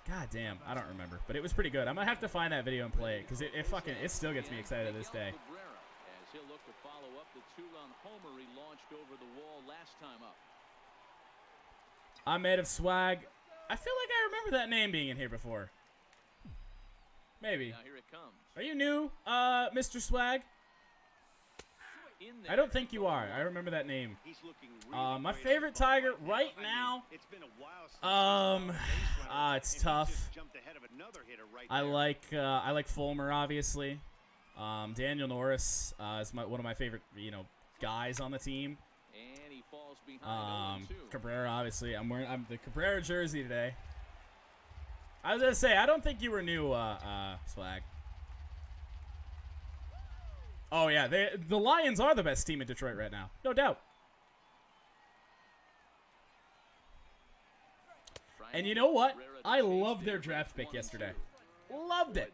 God damn, I don't remember, but it was pretty good. I'm gonna have to find that video and play it because it, it fucking it still gets me excited to this day. As he'll look to follow up the two-run homer he launched over the wall last time up. I'm made of swag. I feel like I remember that name being in here before. Maybe. Now here it comes. Are you new, uh, Mister Swag? I don't think you are. I remember that name. Uh, my favorite Tiger right now. Um, uh, it's tough. I like uh, I like Fulmer, obviously. Um, Daniel Norris uh, is my, one of my favorite, you know, guys on the team. Um, Cabrera, obviously. I'm wearing I'm the Cabrera jersey today. I was gonna say I don't think you were new, uh, uh, Swag. Oh, yeah, they, the Lions are the best team in Detroit right now. No doubt. And you know what? I loved their draft pick yesterday. Loved it.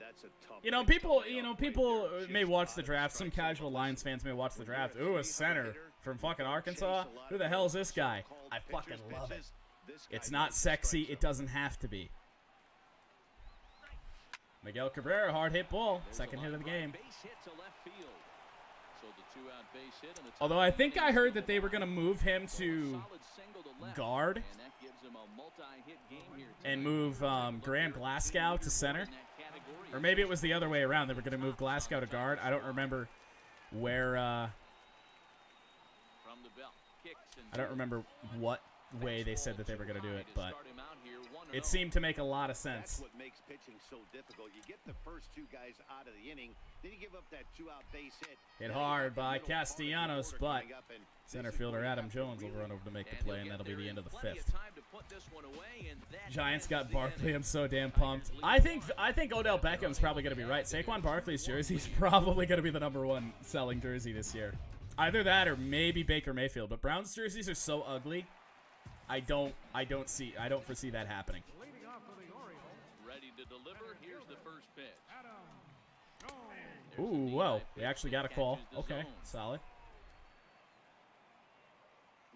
You know, people you know, people may watch the draft. Some casual Lions fans may watch the draft. Ooh, a center from fucking Arkansas? Who the hell is this guy? I fucking love it. It's not sexy. It doesn't have to be. Miguel Cabrera, hard hit ball. Second hit of the game. Although I think I heard that they were going to move him to guard and move um, Graham Glasgow to center. Or maybe it was the other way around. They were going to move Glasgow to guard. I don't remember where. Uh, I don't remember what way they said that they were going to do it, but it seemed to make a lot of sense. That's what makes pitching so difficult. You get the first two guys out of the inning, then you give up that two-out base hit. Hit hard by Castellanos, but center fielder Adam Jones will run over to make the play, and that'll be the end of the fifth. Giants got Barkley. I'm so damn pumped. I think I think Odell Beckham's probably going to be right. Saquon Barkley's jersey's probably going to be the number one selling jersey this year. Either that or maybe Baker Mayfield, but Browns jerseys are so ugly. I don't I don't see I don't foresee that happening. Leading off for the Orioles. Ready to deliver. Here's the first pitch. Adam Jones. Ooh, whoa. They actually got a call. Okay, zone. Solid.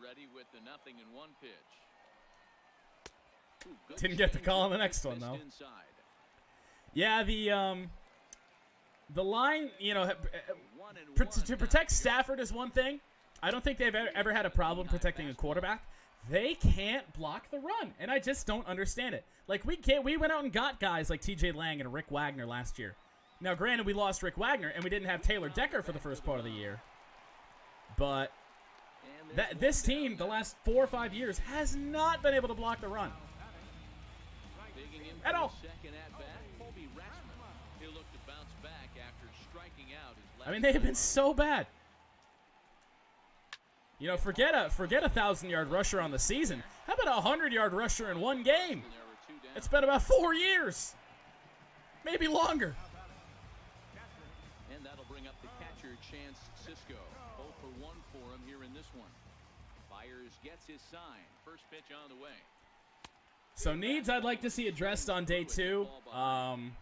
Ready with the nothing and one pitch. Ooh, didn't get the call on the next one though. Inside. Yeah, the um the line, you know, to protect Stafford is one thing. I don't think they've ever had a problem protecting a quarterback. They can't block the run, and I just don't understand it. Like, we can't, we went out and got guys like T J Lang and Rick Wagner last year. Now, granted, we lost Rick Wagner, and we didn't have Taylor Decker for the first part of the year. But that this team, the last four or five years, has not been able to block the run. At all. Colby Rasmus. He'll look to bounce back after striking out his left. I mean, they have been so bad. You know, forget a forget a thousand-yard rusher on the season. How about a hundred-yard rusher in one game? It's been about four years, maybe longer. And that'll bring up the catcher, Chance Sisko. oh for one for him here in this one. Fiers gets his sign. First pitch on the way. So needs I'd like to see addressed on day two. Um,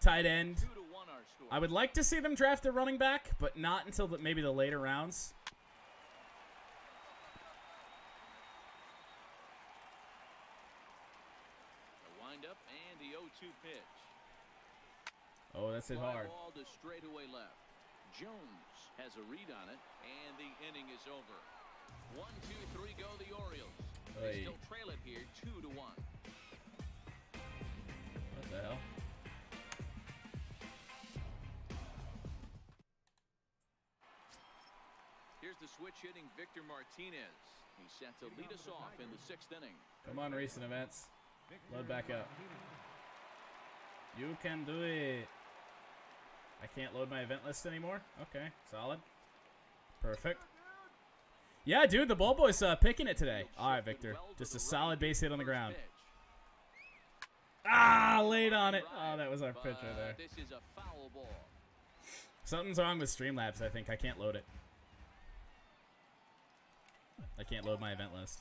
tight end. I would like to see them draft a running back, but not until the, maybe the later rounds. Up and the oh two pitch. Oh, that's it hard. Ball to straightaway left. Jones has a read on it, and the inning is over. One, two, three, go the Orioles. Hey. They still trail it here, two to one. What the hell? Here's the switch hitting Victor Martinez. He's set to lead us off in the sixth inning. Come on, recent events. Load back up. You can do it. I can't load my event list anymore? Okay, solid. Perfect. Yeah, dude, the ball boy's uh, picking it today. All right, Victor. Just a solid base hit on the ground. Ah, laid on it. Oh, that was our pitch right there. Something's wrong with Streamlabs, I think. I can't load it. I can't load my event list.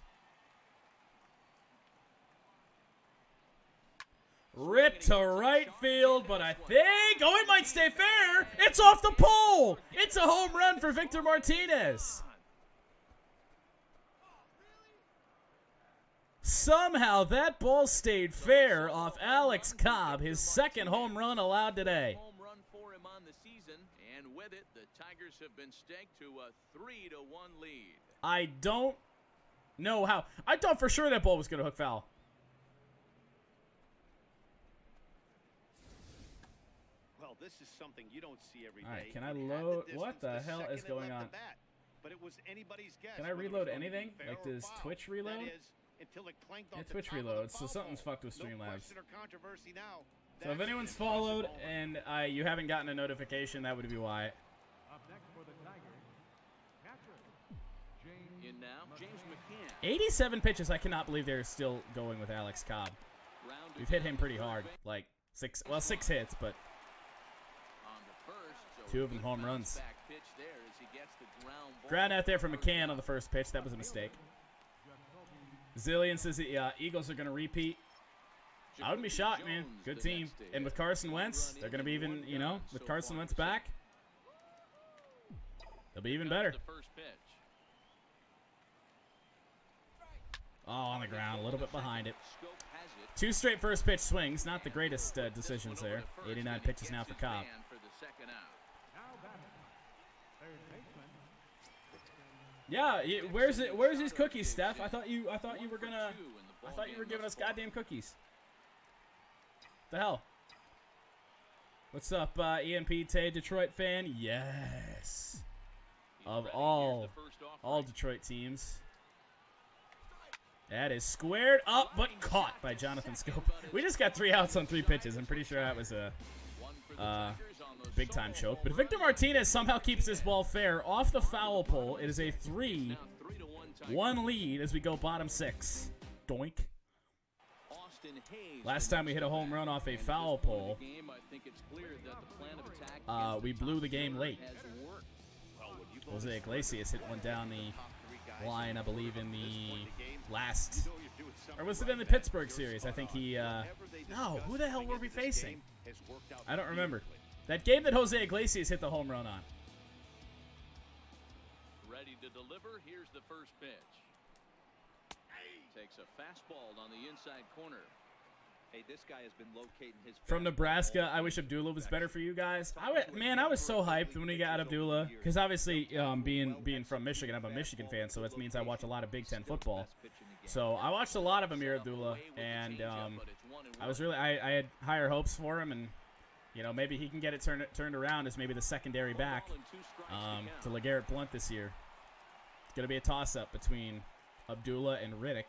Ripped to right field, but I think, oh, it might stay fair. It's off the pole. It's a home run for Victor Martinez. Somehow that ball stayed fair off Alex Cobb, his second home run allowed today. Home run for him on the season, and with it, the Tigers have been staked to a three to one lead. I don't know how. I thought for sure that ball was going to hook foul. This is something you don't see every day. All right, can I load? What the hell is going on? But it was anybody's guess. Can I reload anything? Like, does Twitch reload? Yeah, Twitch reloads, so something's fucked with Streamlabs. So if anyone's followed and uh, you haven't gotten a notification, that would be why. eighty-seven pitches. I cannot believe they're still going with Alex Cobb. We've hit him pretty hard. Like, six, well, six hits, but... Two of them home runs. Ground out there for McCann on the first pitch. That was a mistake. Zillion says the uh, Eagles are going to repeat. I wouldn't be shocked, man. Good team. And with Carson Wentz, they're going to be even, you know, with Carson Wentz back, they'll be even better. Oh, on the ground, a little bit behind it. Two straight first pitch swings. Not the greatest uh, decisions there. eighty-nine pitches now for Cobb. Yeah, where's it? Where's these cookies, Steph? I thought you, I thought you were gonna, I thought you were giving us goddamn cookies. What the hell? What's up, uh, E M P Tay, Detroit fan? Yes. Of all, all Detroit teams. That is squared up, but caught by Jonathan Schoop. We just got three outs on three pitches. I'm pretty sure that was a uh, big-time choke. But Victor Martinez somehow keeps this ball fair off the foul pole. It is a three one lead as we go bottom six. Doink. Last time we hit a home run off a foul pole, uh, we blew the game late. Jose Iglesias hit one down the line, I believe, in the last, or was it in the Pittsburgh series? I think he, uh, no, who the hell were we facing? I don't remember. That game that Jose Iglesias hit the home run on. Ready to deliver, here's the first pitch. Takes a fastball on the inside corner. Hey, this guy has been locating his... From Nebraska, I wish Abdullah was better for you guys. I was, man, I was so hyped when we got Abdullah, because obviously, um, being being from Michigan, I'm a Michigan fan, so that means I watch a lot of Big Ten football. So I watched a lot of Ameer Abdullah, and um, I was really, I, I had higher hopes for him, and you know, maybe he can get it turned turned around as maybe the secondary back um, to LeGarrette Blunt this year. It's gonna be a toss-up between Abdullah and Riddick.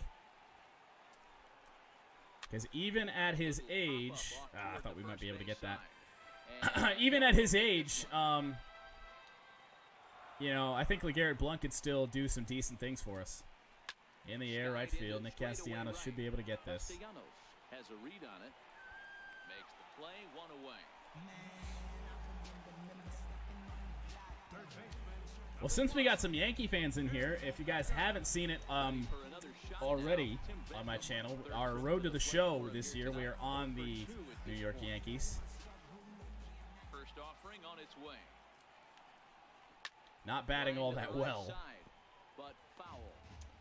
Because even at his age, ah, I thought we might be able to get that. Even at his age, um, you know, I think LeGarrette Blunt could still do some decent things for us. In the air, right field. Nick Castellanos should be able to get this. Has a read on it. Makes the play, one away. Well, since we got some Yankee fans in here, if you guys haven't seen it, um. already on my channel, our road to the show this year, we are on the New York Yankees. First offering on its way. Not batting all that well,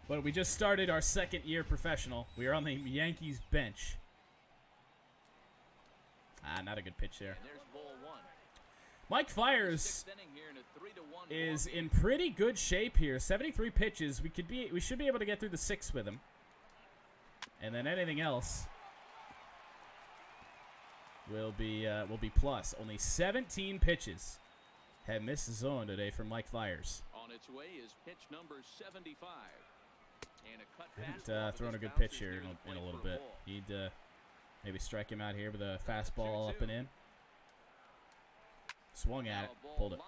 but we just started our second year professional. We are on the Yankees bench. Ah, not a good pitch there. Mike Fiers is in pretty good shape here. seventy-three pitches. We could be, we should be able to get through the sixth with him. And then anything else will be uh, will be plus. Only seventeen pitches have missed the zone today for Mike Fiers. On its way is pitch number seventy-five. And a cut haven't uh, thrown a good pitch here in a, in a little bit. He'd uh, maybe strike him out here with a fastball up and in. Swung at it, pulled it.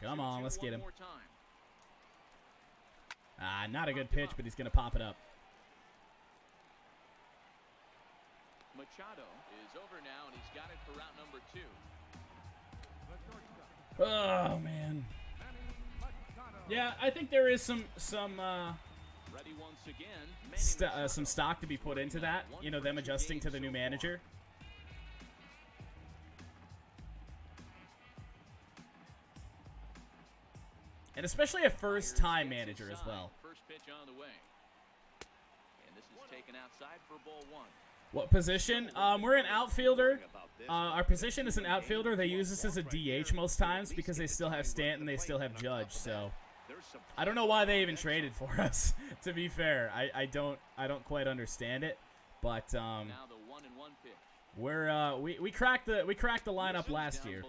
Come on, let's get him. Ah, not a good pitch, but he's going to pop it up. Machado is over now, and he's got it for route number two. Oh man. Yeah, I think there is some some. Uh, Once again, St uh, some stock to be put into that, you know, them adjusting to the new manager. And especially a first-time manager as well. What position? Um, we're an outfielder. Uh, our position is an outfielder. They use us as a D H most times because they still have Stanton, they still have Judge, so... I don't know why they even traded for us. To be fair, I, I don't I don't quite understand it, but um, we're uh, we we cracked the we cracked the lineup last year.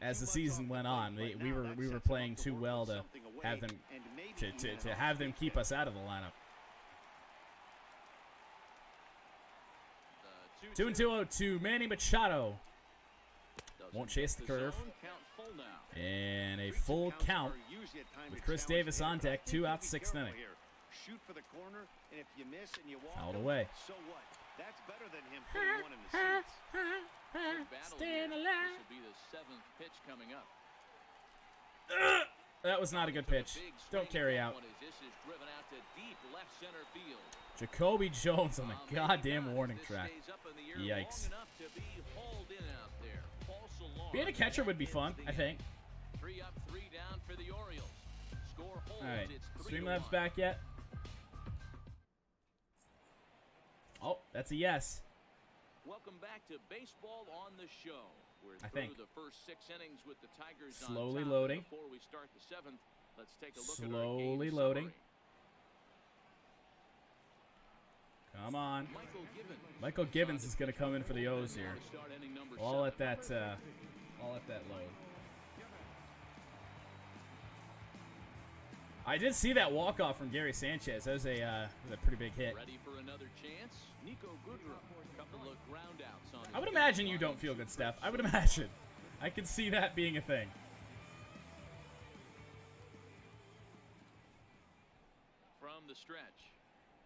As the season went on, they, we were we were playing too well to have them to, to, to have them keep us out of the lineup. Two and two oh to Manny Machado. Won't chase the curve. And a full count with Chris Davis on deck. Two out, sixth inning. Fouled away. That was not a good pitch. Don't carry out. Jacoby Jones on the goddamn warning track. Yikes. Being a catcher would be fun, I think. Three up, three down for the Orioles. Score holds. All right, Streamlabs back yet? Oh, that's a yes. Welcome back to Baseball on the Show. We're I think the first six innings with the Tigers slowly on top. Loading. Before we start the seventh, let's take a look slowly at our loading. Come on. Michael Givens, Michael Givens is going to come in for the O's here. All at that. Uh, all at that line. I did see that walk-off from Gary Sanchez. That was a, uh, was a pretty big hit. Ready for another chance? Nico Goodrum, couple of ground outs on. I would imagine you don't feel good, Steph. I would imagine. I could see that being a thing. From the stretch.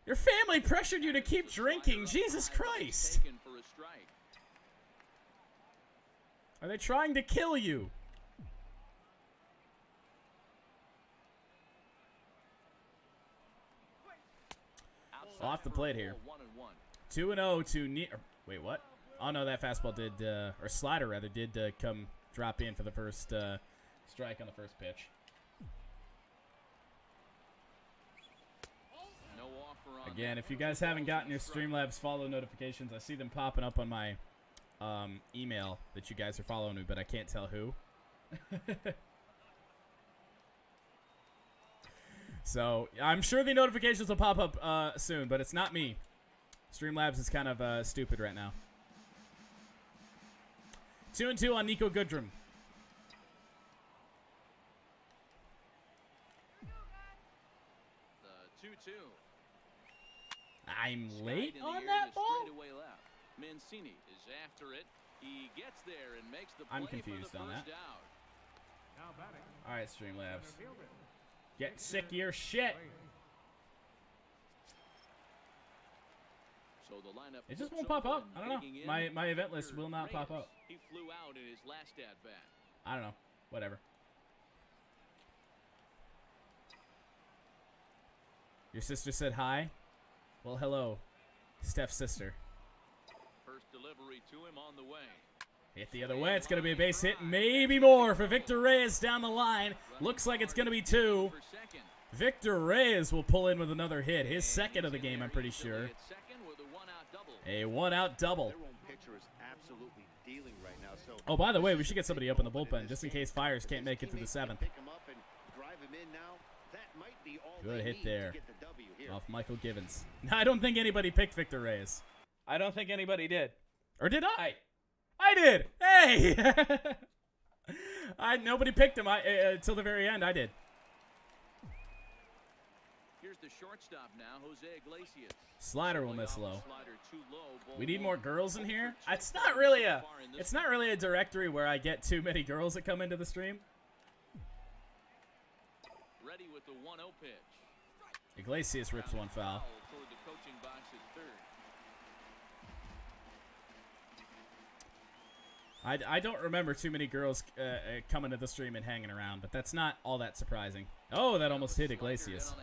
Your family pressured you to keep drinking. Jesus Christ. Are they trying to kill you? Off the plate here. two and oh to Nick. Wait, what? Oh, no, that fastball did, uh, or slider rather, did uh, come drop in for the first uh, strike on the first pitch. Again, if you guys haven't gotten your Streamlabs follow notifications, I see them popping up on my um, email that you guys are following me, but I can't tell who. So, I'm sure the notifications will pop up uh, soon, but it's not me. Streamlabs is kind of uh, stupid right now. Two and two on Nico Goodrum. The two two. I'm late on that ball? Mancini is after it. He gets there and makes the play. I'm confused on that. All right, Streamlabs. Get sick of your shit. So the lineup, it just won't pop up. I don't know. My my event list will not pop up. He flew out in his last at bat. I don't know. Whatever. Your sister said hi. Well, hello, Steph's sister. First delivery to him on the way. Hit the other way. It's going to be a base hit. Maybe more for Victor Reyes down the line. Looks like it's going to be two. Victor Reyes will pull in with another hit. His second of the game, I'm pretty sure. A one-out double. Oh, by the way, we should get somebody up in the bullpen just in case Fiers can't make it to the seventh. Good hit there off Michael Givens. I don't think anybody picked Victor Reyes. I don't think anybody did. Or did I? I did. Hey, I nobody picked him. I uh, until the very end, I did. Here's the shortstop now, Jose Iglesias. Slider will miss low. We need more girls in here. It's not really a. It's not really a directory where I get too many girls that come into the stream. Ready with the one oh pitch. Iglesias rips one foul. I, I don't remember too many girls uh, coming to the stream and hanging around, but that's not all that surprising. Oh, that almost hit Iglesias.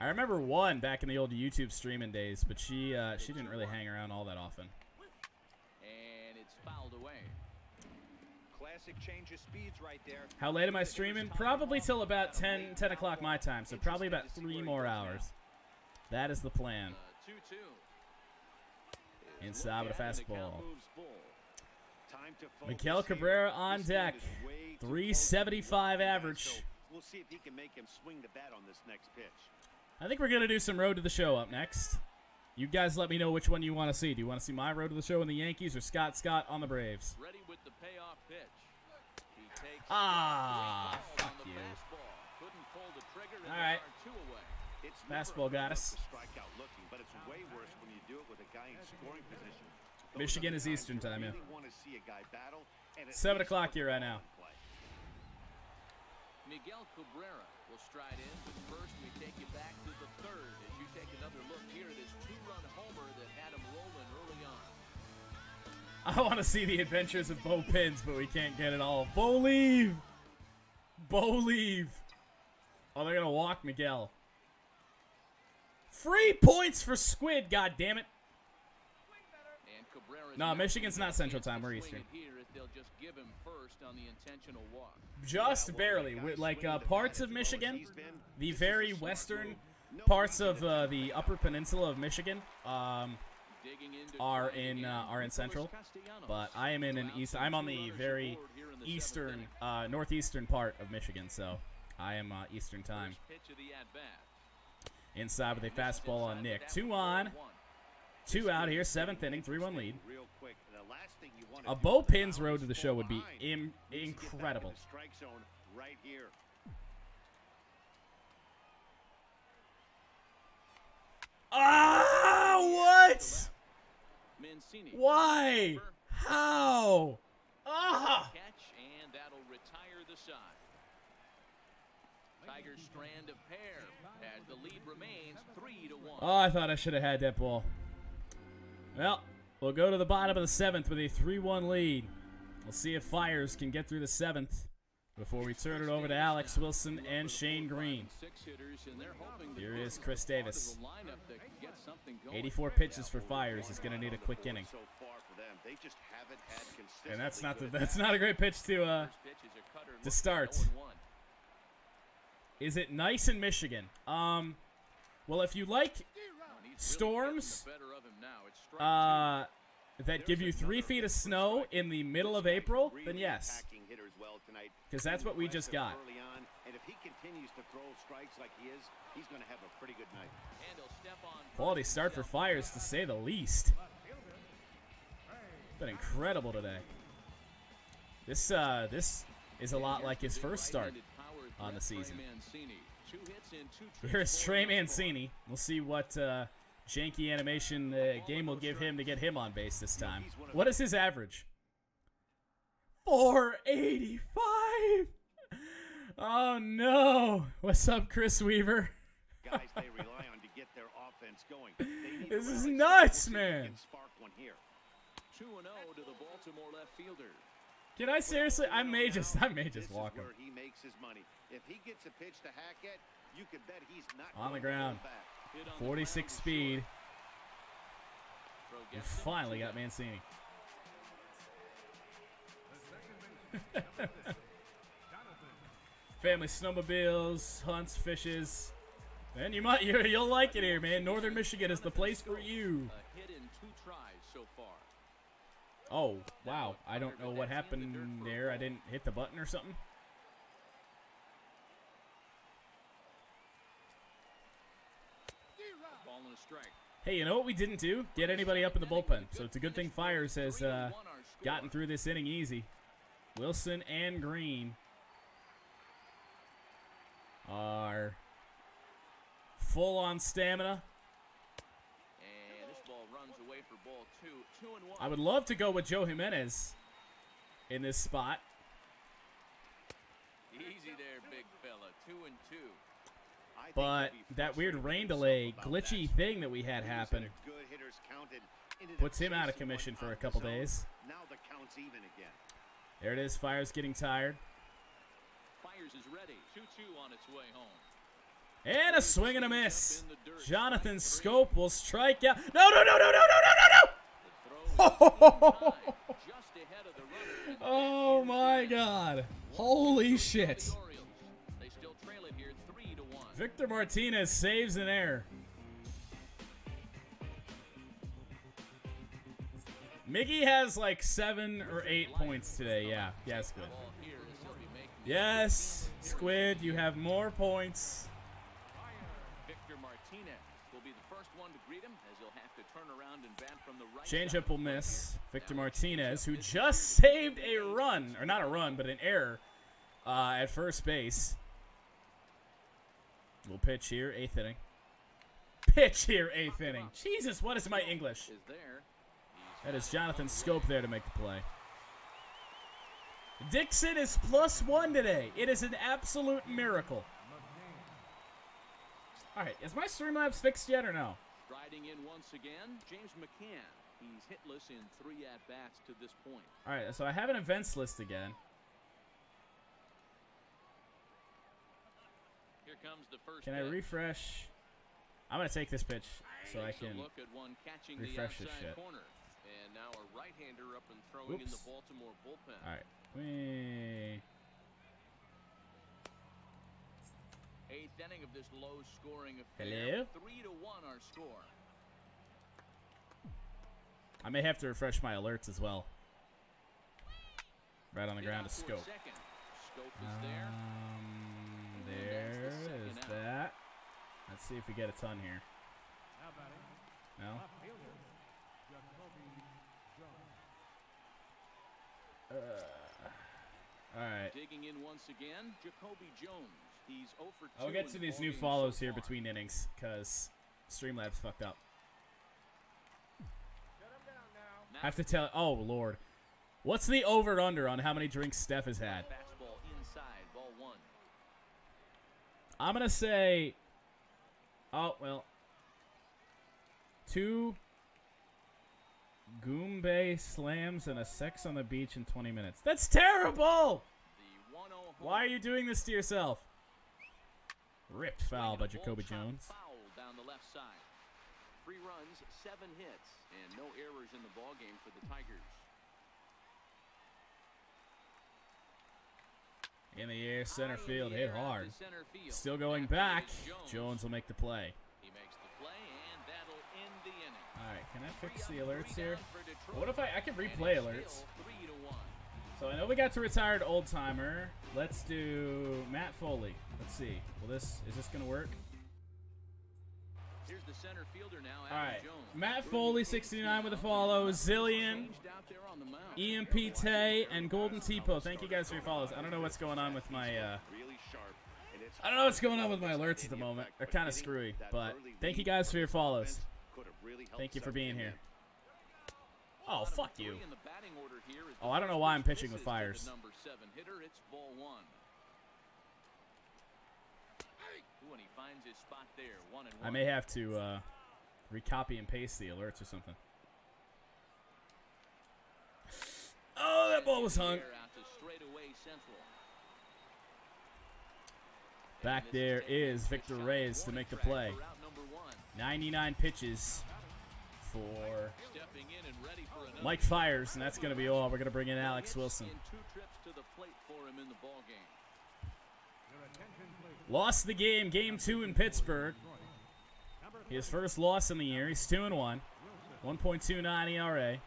I remember one back in the old YouTube streaming days, but she uh, she didn't really hang around all that often. And it's fouled away. Classic change of speeds right there. How late am I streaming? Probably till about ten, ten o'clock my time, so probably about three more hours. That is the plan. two two. Inside with a fastball. Miguel Cabrera on deck. three seventy-five average. We'll see if he can make him swing the bat on this next pitch. I think we're going to do some Road to the Show up next. You guys let me know which one you want to see. Do you want to see my Road to the Show on the Yankees or Scott Scott on the Braves? Ready with the payoff pitch. He takes ah, fuck you. All right. Fastball got us. Michigan is Eastern time, yeah. Seven o'clock here right now. Miguel Cabrera will stride in, but first we take you back to the third as you take another look here at this two-run homer that had him rolling early on. I want to see the adventures of Bo Pins, but we can't get it all. Bo leave! Bo leave! Oh, they're going to walk Miguel. Three points for Squid, goddammit. No, Michigan's not Central Time. We're Eastern. Just barely. With, like uh, parts of Michigan, the very western parts of uh, the Upper Peninsula of Michigan um, are in uh, are in Central, but I am in an east. I'm on the very eastern, uh, northeastern part of Michigan, so I am uh, Eastern Time. Inside with a fastball on Nick. Two on. Two out here, seventh inning, three one lead. A bullpen's road to the show would be im incredible. Ah, what? Why? How? Ah! And that'll retire the side. Tiger strand of pair as the lead remains three to one. Oh, I thought I should have had that ball. Well, we'll go to the bottom of the seventh with a three one lead. We'll see if Fiers can get through the seventh before we turn it over to Alex Wilson and Shane Greene. Here is Chris Davis. eighty-four pitches for Fiers. He's going to need a quick inning. And that's not the, that's not a great pitch to uh, to start. Is it nice in Michigan? Um, well, if you like storms uh, that give you three feet of snow in the middle of April, then yes, because that's what we just got. Quality start for Fiers, to say the least. Been incredible today. This uh, this is a lot like his first start on the season. Here is Trey Mancini. We'll see what uh, janky animation the game will give him to get him on base this time. What is his average? four eighty-five. Oh no! What's up, Chris Weaver? Guys, they rely on to get their offense going. This is nuts, man. two and oh to the Baltimore left fielder. Can I seriously? I may just, I may just walk him. He makes his money. If he gets a pitch to Hackett, you can bet he's not on the ground. forty-six speed. We finally got Mancini. Family snowmobiles, hunts, fishes, and you might you, you'll like it here, man. Northern Michigan is the place for you. Oh, wow. I don't know what happened there. I didn't hit the button or something. Hey, you know what we didn't do? Get anybody up in the bullpen. So it's a good thing Fiers has uh, gotten through this inning easy. Wilson and Greene are full on stamina. I would love to go with Joe Jimenez in this spot. Easy there, big fella. Two and two. But that weird rain delay, glitchy thing that we had happen puts him out of commission for a couple days. Now the count's even again. There it is. Fiers getting tired. Fiers is ready. two two on its way home. And a swing and a miss. Jonathan Schoop will strike out. No, no, no, no, no, no, no, no, no! Oh my God! Holy shit! Victor Martinez saves an error. Miggy has like seven or eight points today. Yeah, yeah, Squid. Yes, Squid, you have more points. Changeup will miss. Victor Martinez, who just saved a run, or not a run, but an error uh, at first base. We'll pitch here, eighth inning. Pitch here, eighth inning. Jesus, what is my English? That is Jonathan Schoop there to make the play. Dixon is plus one today. It is an absolute miracle. All right, is my Streamlabs fixed yet or no? Riding in once again, James McCann. He's hitless in three at-bats to this point. All right, so I have an events list again. Here comes the first can pitch. I refresh? I'm going to take this pitch so I can look at one catching refresh the this shit. Corner. And now a right-hander up and throwing oops in the Baltimore bullpen. All right. Wee. Eighth inning of this low-scoring affair. Hello? Three to one our score. I may have to refresh my alerts as well. Right on the ground is Scope. Scope is there. Um, there is that. Let's see if we get a ton here. No? All right. Digging in once again, Jacoby Jones. He's oh for two. I'll get to these new follows here between innings because Streamlabs fucked up. I have to tell. Oh Lord, what's the over and under on how many drinks Steph has had? I'm gonna say. Oh well. Two Goombay slams and a sex on the beach in twenty minutes. That's terrible! Why are you doing this to yourself? Ripped foul by Jacoby Jones. Foul down the left side. Three runs, seven hits, and no errors in the ballgame for the Tigers. In the air, center field, hit hard. Still going back. Jones will make the play. He makes the play, and that'll end the inning. All right, can I fix the alerts here? What if I, I can replay alerts? So I know we got to retired old timer. Let's do Matt Foley. Let's see. Will this is this gonna work? Here's the center fielder now. All right, Matt Foley, sixty-nine with a follow. Zillion, E M P Tay, and Golden Tipo. Thank you guys for your follows. I don't know what's going on with my. Uh, I don't know what's going on with my alerts at the moment. They're kind of screwy, but thank you guys for your follows. Thank you for being here. Oh, fuck you. Oh, I don't know why I'm pitching with Fiers. I may have to uh, recopy and paste the alerts or something. Oh, that ball was hung. Back there is Victor Reyes to make the play. ninety-nine pitches for Mike Fiers, and that's going to be all. We're going to bring in Alex Wilson. Lost the game, game two in Pittsburgh. His first loss in the year. He's two and one, one point two nine E R A,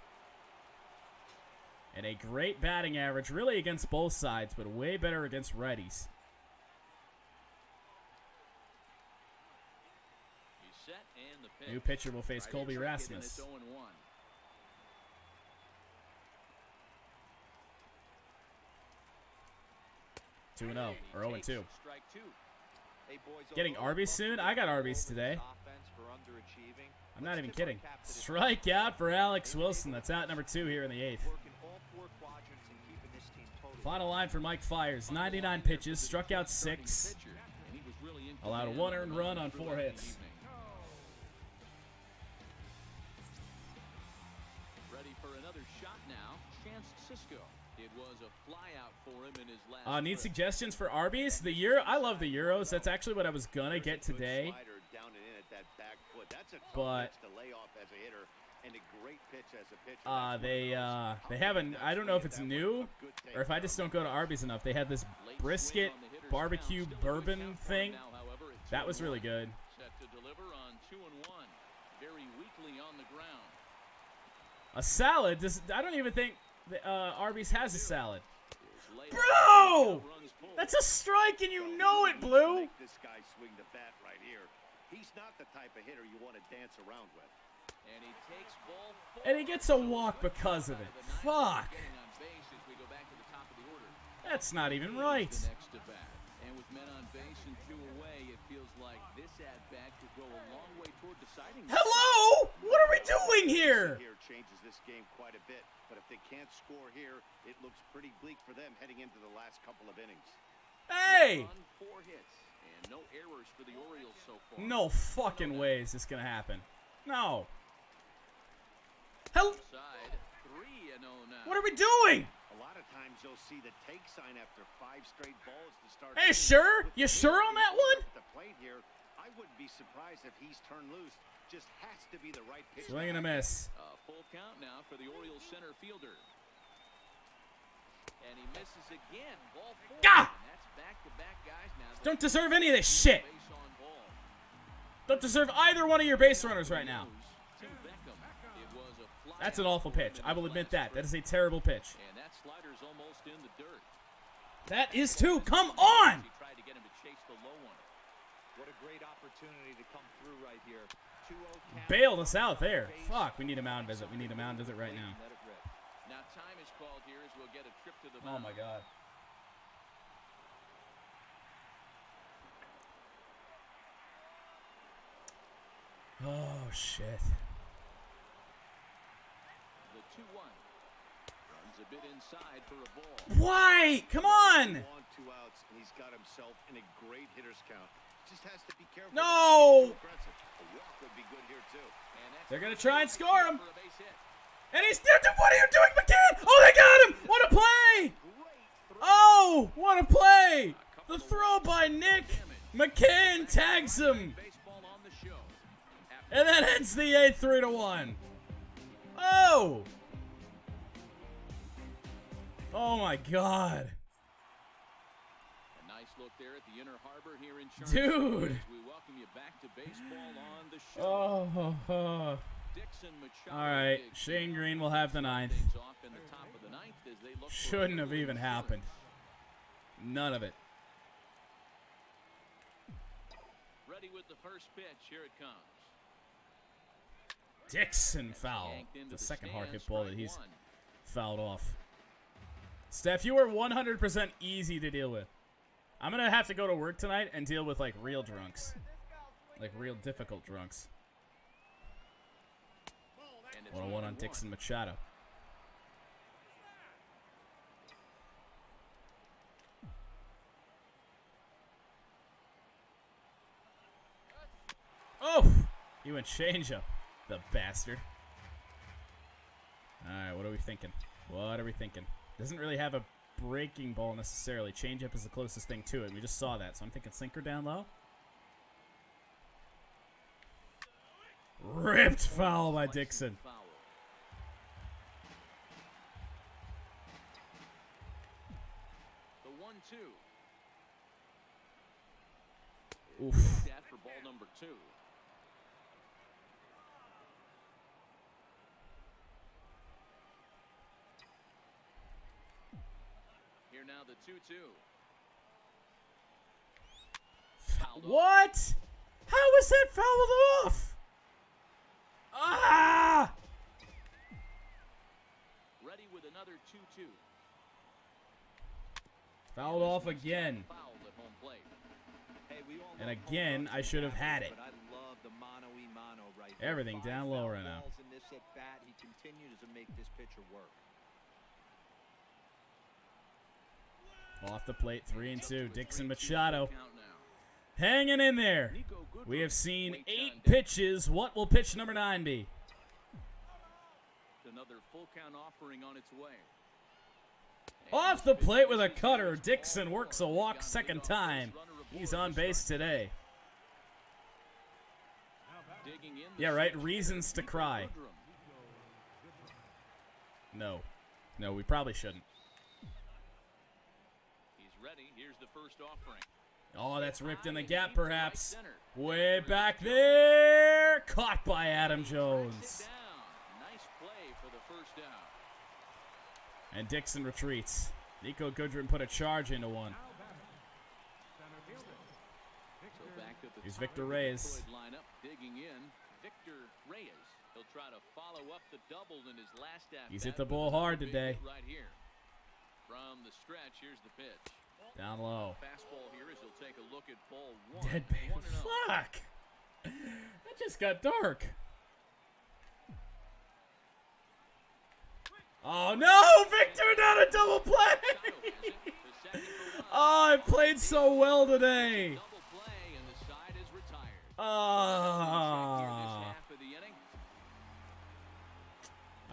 and a great batting average, really against both sides, but way better against righties. New pitcher will face Colby Rasmus. two and oh, or oh and two. Getting Arby's soon? I got Arby's today. I'm not even kidding. Strikeout for Alex Wilson. That's out number two here in the eighth. Final line for Mike Fiers. ninety-nine pitches, struck out six. Allowed one earned run on four hits. Uh, need suggestions for Arby's? The Euro, I love the Euros. That's actually what I was gonna get today. But uh, they uh, they haven't. I don't know if it's new or if I just don't go to Arby's enough. They had this brisket barbecue bourbon thing. That was really good. A salad? This, I don't even think uh, Arby's has a salad. Bro! That's a strike and you know it, Blue! This guy swing the bat right here. He's not the type of hitter you want to dance around with. And he takes ball four. And he gets a walk because of it. Fuck. That's not even right. And with men on base and two away, it feels like this at bat could go a long way toward deciding. Hello! What are we doing here? Changes this game quite a bit, but if they can't score here, it looks pretty bleak for them heading into the last couple of innings. Hey! Four hits and no errors for the Orioles so far. No fucking way is this gonna happen. No. Hell. What are we doing? A lot of times you'll see the take sign after five straight balls to start. Hey, sure? You sure on that one? The plate here, I wouldn't be surprised if he's turned loose. Just has to be the right pitch. Swing and a miss. Uh, full count now for the Orioles center fielder. And he misses again. Ball four. Gah! And that's back-to-back guys now. Don't deserve any of this shit. Don't deserve either one of your base runners right now. Tim Beckham. It was a fly. That's an awful pitch. I will admit that. That is a terrible pitch. And that slider's almost in the dirt. That is too. Come on! He tried to get him to chase the low one. What a great opportunity to come through right here. Bailed us out there. Fuck, we need a mound visit. We need a mound visit right now. Now time is called here as will get a trip to the mound. Oh my God. Oh shit. The two one runs a bit inside for a ball. Why? Come on. Two outs, and he's got himself in a great hitter's count. Just has to be careful. No. They're gonna try and score him. And he's what are you doing, McCann? Oh, they got him! What a play! Oh, what a play! The throw by Nick McCann tags him, and that ends the eighth, three to one. Oh! Oh my God! Look there at the Inner Harbor here in Charlotte. Dude. We welcome you back to baseball on the show. Oh, oh, oh. Dixon Machado. All right, Shane Greene will have the ninth. Shouldn't have even happened. None of it. Ready with the first pitch. Here it comes. Dixon foul. The second hard hit ball that he's fouled off. Steph, you were one hundred percent easy to deal with. I'm going to have to go to work tonight and deal with, like, real drunks. Like, real difficult drunks. one oh one on Dixon Machado. Oh! He went changeup, the bastard. All right, what are we thinking? What are we thinking? Doesn't really have a breaking ball necessarily. Changeup is the closest thing to it. We just saw that, so I'm thinking sinker down low. Ripped foul by Dixon. The one two. Oof. That for ball number two. Now the two two. What? How was that fouled off? Ah! Ready with another two two. Fouled off again. And again, I should have had it. Everything down low right now. He continues to make this pitcher work. Off the plate, three and two. Dixon Machado hanging in there. We have seen eight pitches. What will pitch number nine be? Another full count offering on its way. Off the plate with a cutter. Dixon works a walk second time. He's on base today. Yeah, right? Reasons to cry. No. No, we probably shouldn't. Ready. Here's the first offering. Oh, that's ripped in the gap, perhaps. Way back there. Caught by Adam Jones. Nice play for the first down. And Dixon retreats. Nico Goodrum put a charge into one. Here's Victor Reyes. Digging in. Victor Reyes. He'll try to follow up the double in his last at bat. He's hit the ball hard today. Right here. From the stretch, here's the pitch. Down low. Fastball here is he'll take a look at ball one. Dead bait. Fuck! That just got dark. Oh no! Victor, not a double play! Oh, I played so well today. Ah. Oh.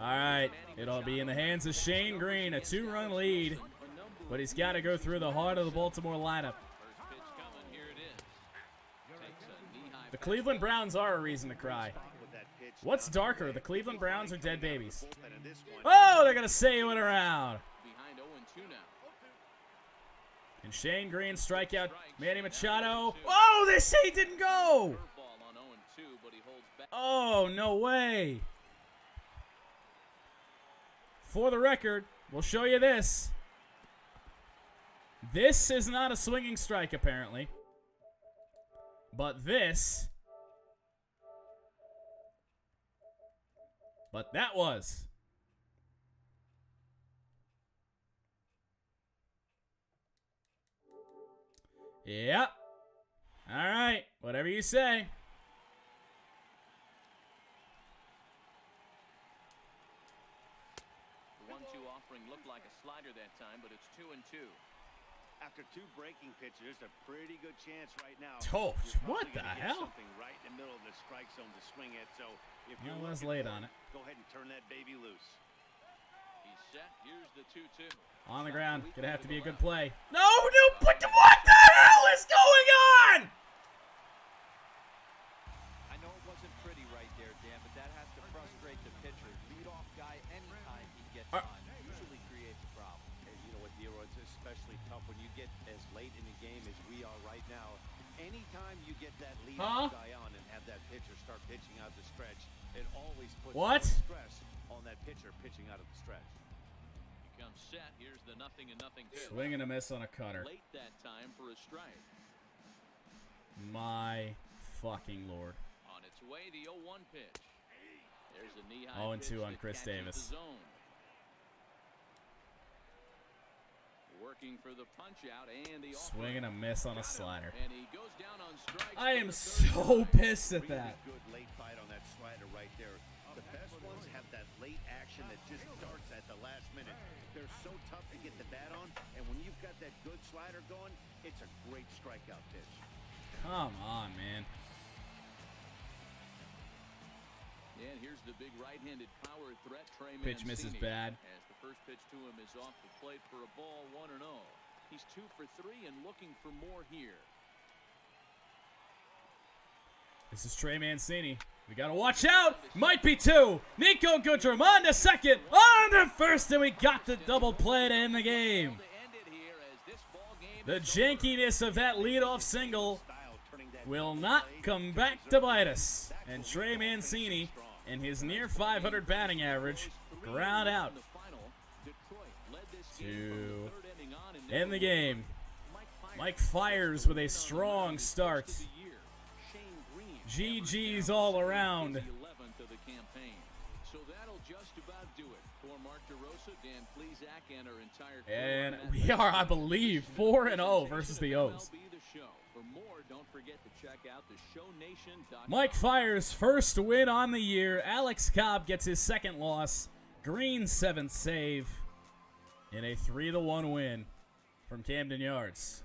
Alright, it'll be in the hands of Shane Greene, a two-run lead. But he's got to go through the heart of the Baltimore lineup. The Cleveland Browns are a reason to cry. What's darker, the Cleveland Browns or dead babies? Oh, they're going to save it around. And Shane Greene strikeout Manny Machado. Oh, they say it didn't go. Oh, no way. For the record, we'll show you this. This is not a swinging strike, apparently. But this... But that was. Yep. All right. Whatever you say. one two offering looked like a slider that time, but it's two and two. After two breaking pitches, a pretty good chance right now. Oh, what the hell? Something right in the middle of the strike zone to swing at. So if you was late on it, go ahead and turn that baby loose. He's set. Here's the two two. On the ground. Gonna have to be a good play. No, no, but what the hell is going on? I know it wasn't pretty right there, Dan, but that has to frustrate the pitcher. Lead off guy anytime he gets on. Usually creates a problem. It's especially tough when you get as late in the game as we are right now. Anytime you get that lead huh? guy on and have that pitcher start pitching out the stretch, it always puts what? stress on that pitcher pitching out of the stretch. He comes set. Here's the nothing and nothing. Pitch. Swing and a miss on a cutter. Late that time for a strike. My fucking lord. On its way, the oh one pitch. There's a knee high. oh and two on Chris Davis. Working for the punch out and the swing and a miss on a slider. And he goes down on strike. I am so pissed at that. Really good late fight on that slider right there. The best ones have that late action that just starts at the last minute. They're so tough to get the bat on, and when you've got that good slider going, it's a great strikeout pitch. Come on, man. And here's the big right-handed power threat, Trey Mancini. Pitch misses bad. As the first pitch to him is off the plate for a ball, one and oh. He's two for three and looking for more here. This is Trey Mancini. We gotta watch out. Might be two. Nico Goodrum on to second, on to first, and we got the double play to end the game. The jankiness of that leadoff single will not come back to bite us. And Trey Mancini, in his near five hundred batting average, ground out to end the game. Mike Fiers with a strong start. G G's all around. And we are, I believe, four and oh versus the O's. For more, don't forget to check out the show nation dot com. Mike Fiers' first win on the year. Alex Cobb gets his second loss. Green's seventh save in a three to one win from Camden Yards.